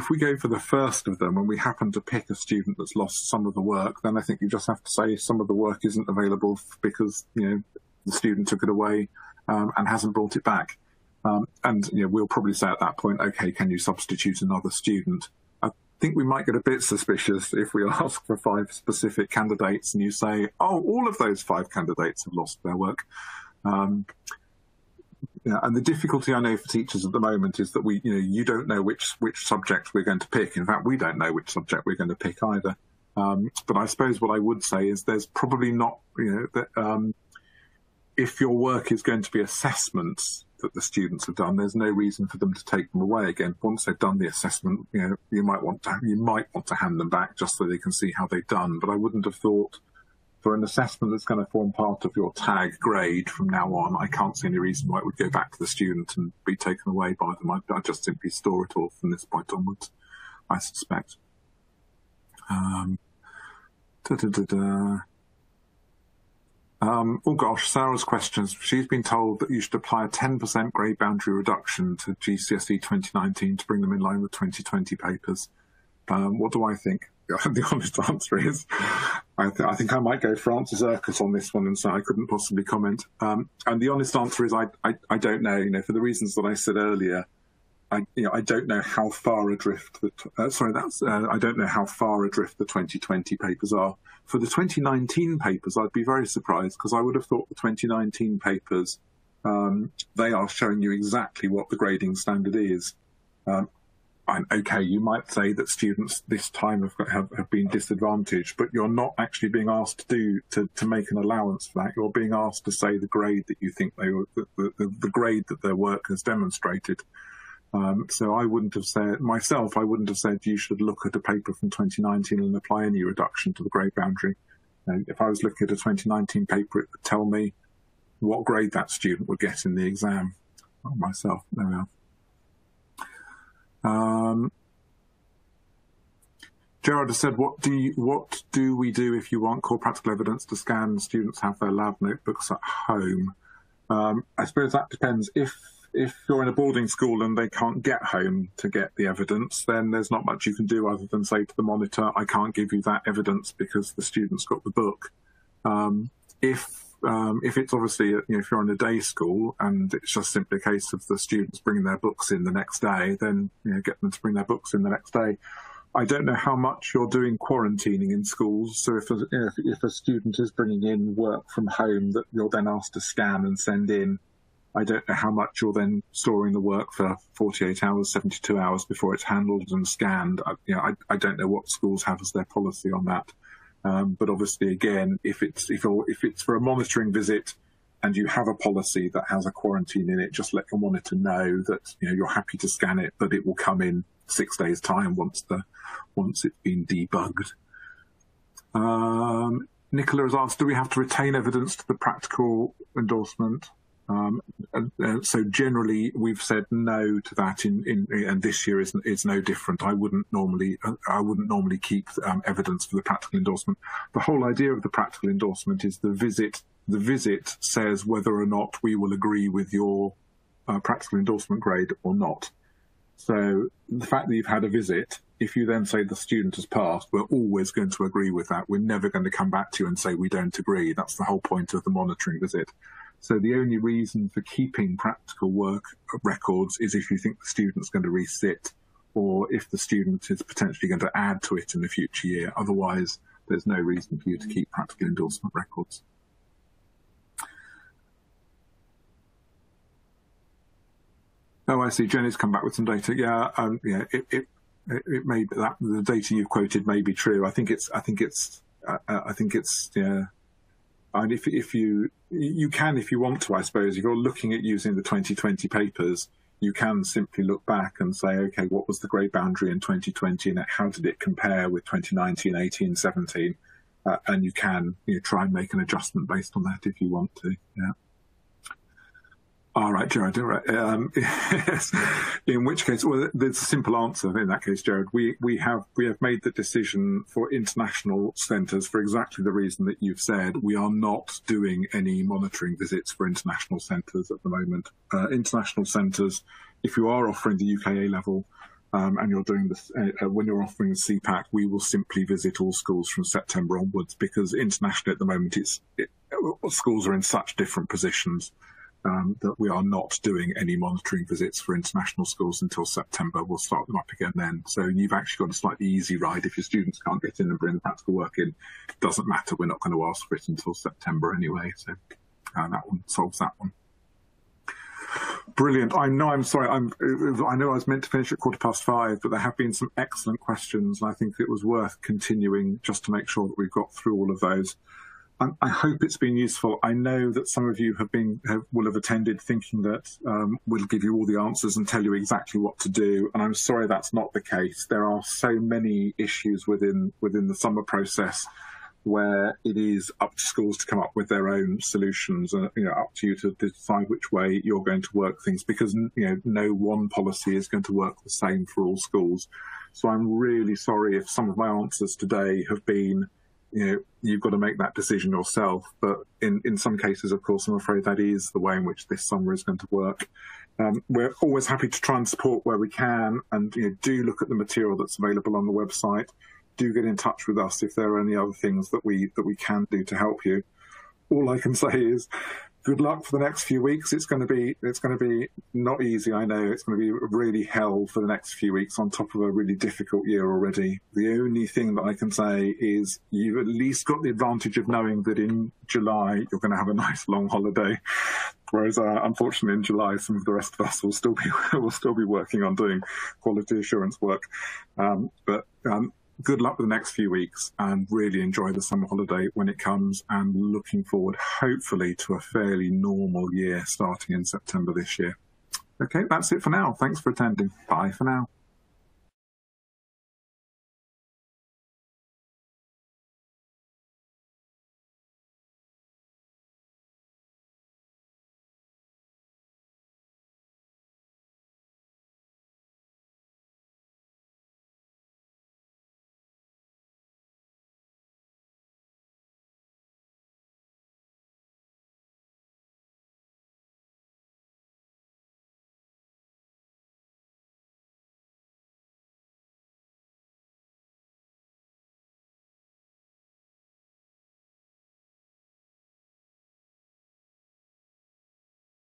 If we go for the first of them and we happen to pick a student that's lost some of the work, then I think you just have to say some of the work isn't available because, you know, the student took it away um, and hasn't brought it back. Um, and, you know, we'll probably say at that point, OK, can you substitute another student? I think we might get a bit suspicious if we ask for five specific candidates and you say, oh, all of those five candidates have lost their work. Um, Yeah, and the difficulty I know for teachers at the moment is that we, you know, you don't know which which subjects we're going to pick. In fact, we don't know which subject we're going to pick either. Um, but I suppose what I would say is there's probably not, you know, that um, if your work is going to be assessments that the students have done, there's no reason for them to take them away again. Once they've done the assessment, you know, you might want to you might want to hand them back just so they can see how they've done. But I wouldn't have thought. For an assessment that's going to form part of your tag grade from now on, I can't see any reason why it would go back to the student and be taken away by them. I'd, I'd just simply store it all from this point onwards, I suspect. Um, da, da, da, da. Um, oh gosh, Sarah's questions. She's been told that you should apply a ten percent grade boundary reduction to G C S E twenty nineteen to bring them in line with twenty twenty papers. Um, what do I think? The honest answer is, I, th I think I might go Francis Urquhart on this one, and so I couldn't possibly comment. Um, and the honest answer is, I, I I don't know. You know, for the reasons that I said earlier, I you know I don't know how far adrift the uh, sorry that's uh, I don't know how far adrift the twenty twenty papers are. For the twenty nineteen papers, I'd be very surprised because I would have thought the twenty nineteen papers um, they are showing you exactly what the grading standard is. Um, I'm okay, you might say that students this time have, have, have been disadvantaged, but you're not actually being asked to do to, to make an allowance for that. You're being asked to say the grade that you think they were, the, the, the grade that their work has demonstrated. Um, so I wouldn't have said, myself, I wouldn't have said you should look at a paper from twenty nineteen and apply any reduction to the grade boundary. And if I was looking at a twenty nineteen paper, it would tell me what grade that student would get in the exam. Not myself, there we are. Um, Gerard has said, what do, you, what do we do if you want core practical evidence to scan? Students have their lab notebooks at home. Um, I suppose that depends. If, if you're in a boarding school and they can't get home to get the evidence, then there's not much you can do other than say to the monitor, I can't give you that evidence because the student's got the book. Um, if Um, if it's obviously, you know, if you're in a day school and it's just simply a case of the students bringing their books in the next day, then, you know, get them to bring their books in the next day. I don't know how much you're doing quarantining in schools. So if a, if, if a student is bringing in work from home that you're then asked to scan and send in, I don't know how much you're then storing the work for forty-eight hours, seventy-two hours before it's handled and scanned. I, you know, I, I don't know what schools have as their policy on that. Um, but obviously, again, if it's if, you're, if it's for a monitoring visit, and you have a policy that has a quarantine in it, just let your monitor know that you know you're happy to scan it, but it will come in six days' time once the once it's been debugged. Um, Nicola has asked, do we have to retain evidence to the practical endorsement? Um, and, and so generally, we've said no to that. In, in and this year is is no different. I wouldn't normally I wouldn't normally keep um, evidence for the practical endorsement. The whole idea of the practical endorsement is the visit. The visit says whether or not we will agree with your uh, practical endorsement grade or not. So the fact that you've had a visit, if you then say the student has passed, we're always going to agree with that. We're never going to come back to you and say we don't agree. That's the whole point of the monitoring visit. So the only reason for keeping practical work records is if you think the student's going to resit or if the student is potentially going to add to it in the future year. Otherwise, there's no reason for you to keep practical endorsement records. Oh, I see. Jenny's come back with some data. Yeah, um, yeah. It, it, it may be that the data you've quoted may be true. I think it's. I think it's. Uh, I think it's. Yeah. And if, if you, you can, if you want to, I suppose, if you're looking at using the twenty twenty papers, you can simply look back and say, okay, what was the grade boundary in twenty twenty and how did it compare with twenty nineteen, eighteen, seventeen? Uh, and you can you know, try and make an adjustment based on that if you want to, yeah. All right, Gerard. All right. Um, yes. In which case, well, there's a simple answer in that case, Gerard. We we have we have made the decision for international centres for exactly the reason that you've said. We are not doing any monitoring visits for international centres at the moment. Uh, international centres, if you are offering the U K A level um, and you're doing this uh, when you're offering C PAC, we will simply visit all schools from September onwards because internationally at the moment, it's it, schools are in such different positions. um, that we are not doing any monitoring visits for international schools until September. We'll start them up again then. So you've actually got a slightly easy ride. If your students can't get in and bring the practical work in, it doesn't matter. We're not going to ask for it until September anyway. So uh, that one solves that one. Brilliant. I know, I'm sorry, I'm, I know I was meant to finish at quarter past five, but there have been some excellent questions, and I think it was worth continuing just to make sure that we've got through all of those. Um, I hope it's been useful. I know that some of you have been, have, will have attended thinking that um, we'll give you all the answers and tell you exactly what to do, and I'm sorry that's not the case. There are so many issues within, within the summer process where it is up to schools to come up with their own solutions, and you know, up to you to decide which way you're going to work things, because you know, no one policy is going to work the same for all schools. So I'm really sorry if some of my answers today have been, you know, you've got to make that decision yourself, but in, in some cases, of course, I'm afraid that is the way in which this summer is going to work. Um, we're always happy to try and support where we can, and you know, do look at the material that's available on the website. Do get in touch with us if there are any other things that we that we can do to help you. All I can say is good luck for the next few weeks. It's going to be it's going to be not easy, I know. It's going to be really hell for the next few weeks on top of a really difficult year already. The only thing that I can say is you've at least got the advantage of knowing that in July you're going to have a nice long holiday, whereas uh, unfortunately in July some of the rest of us will still be will still be working on doing quality assurance work. Um, but um, Good luck with the next few weeks, and really enjoy the summer holiday when it comes, and looking forward hopefully to a fairly normal year starting in September this year. Okay, that's it for now. Thanks for attending. Bye for now.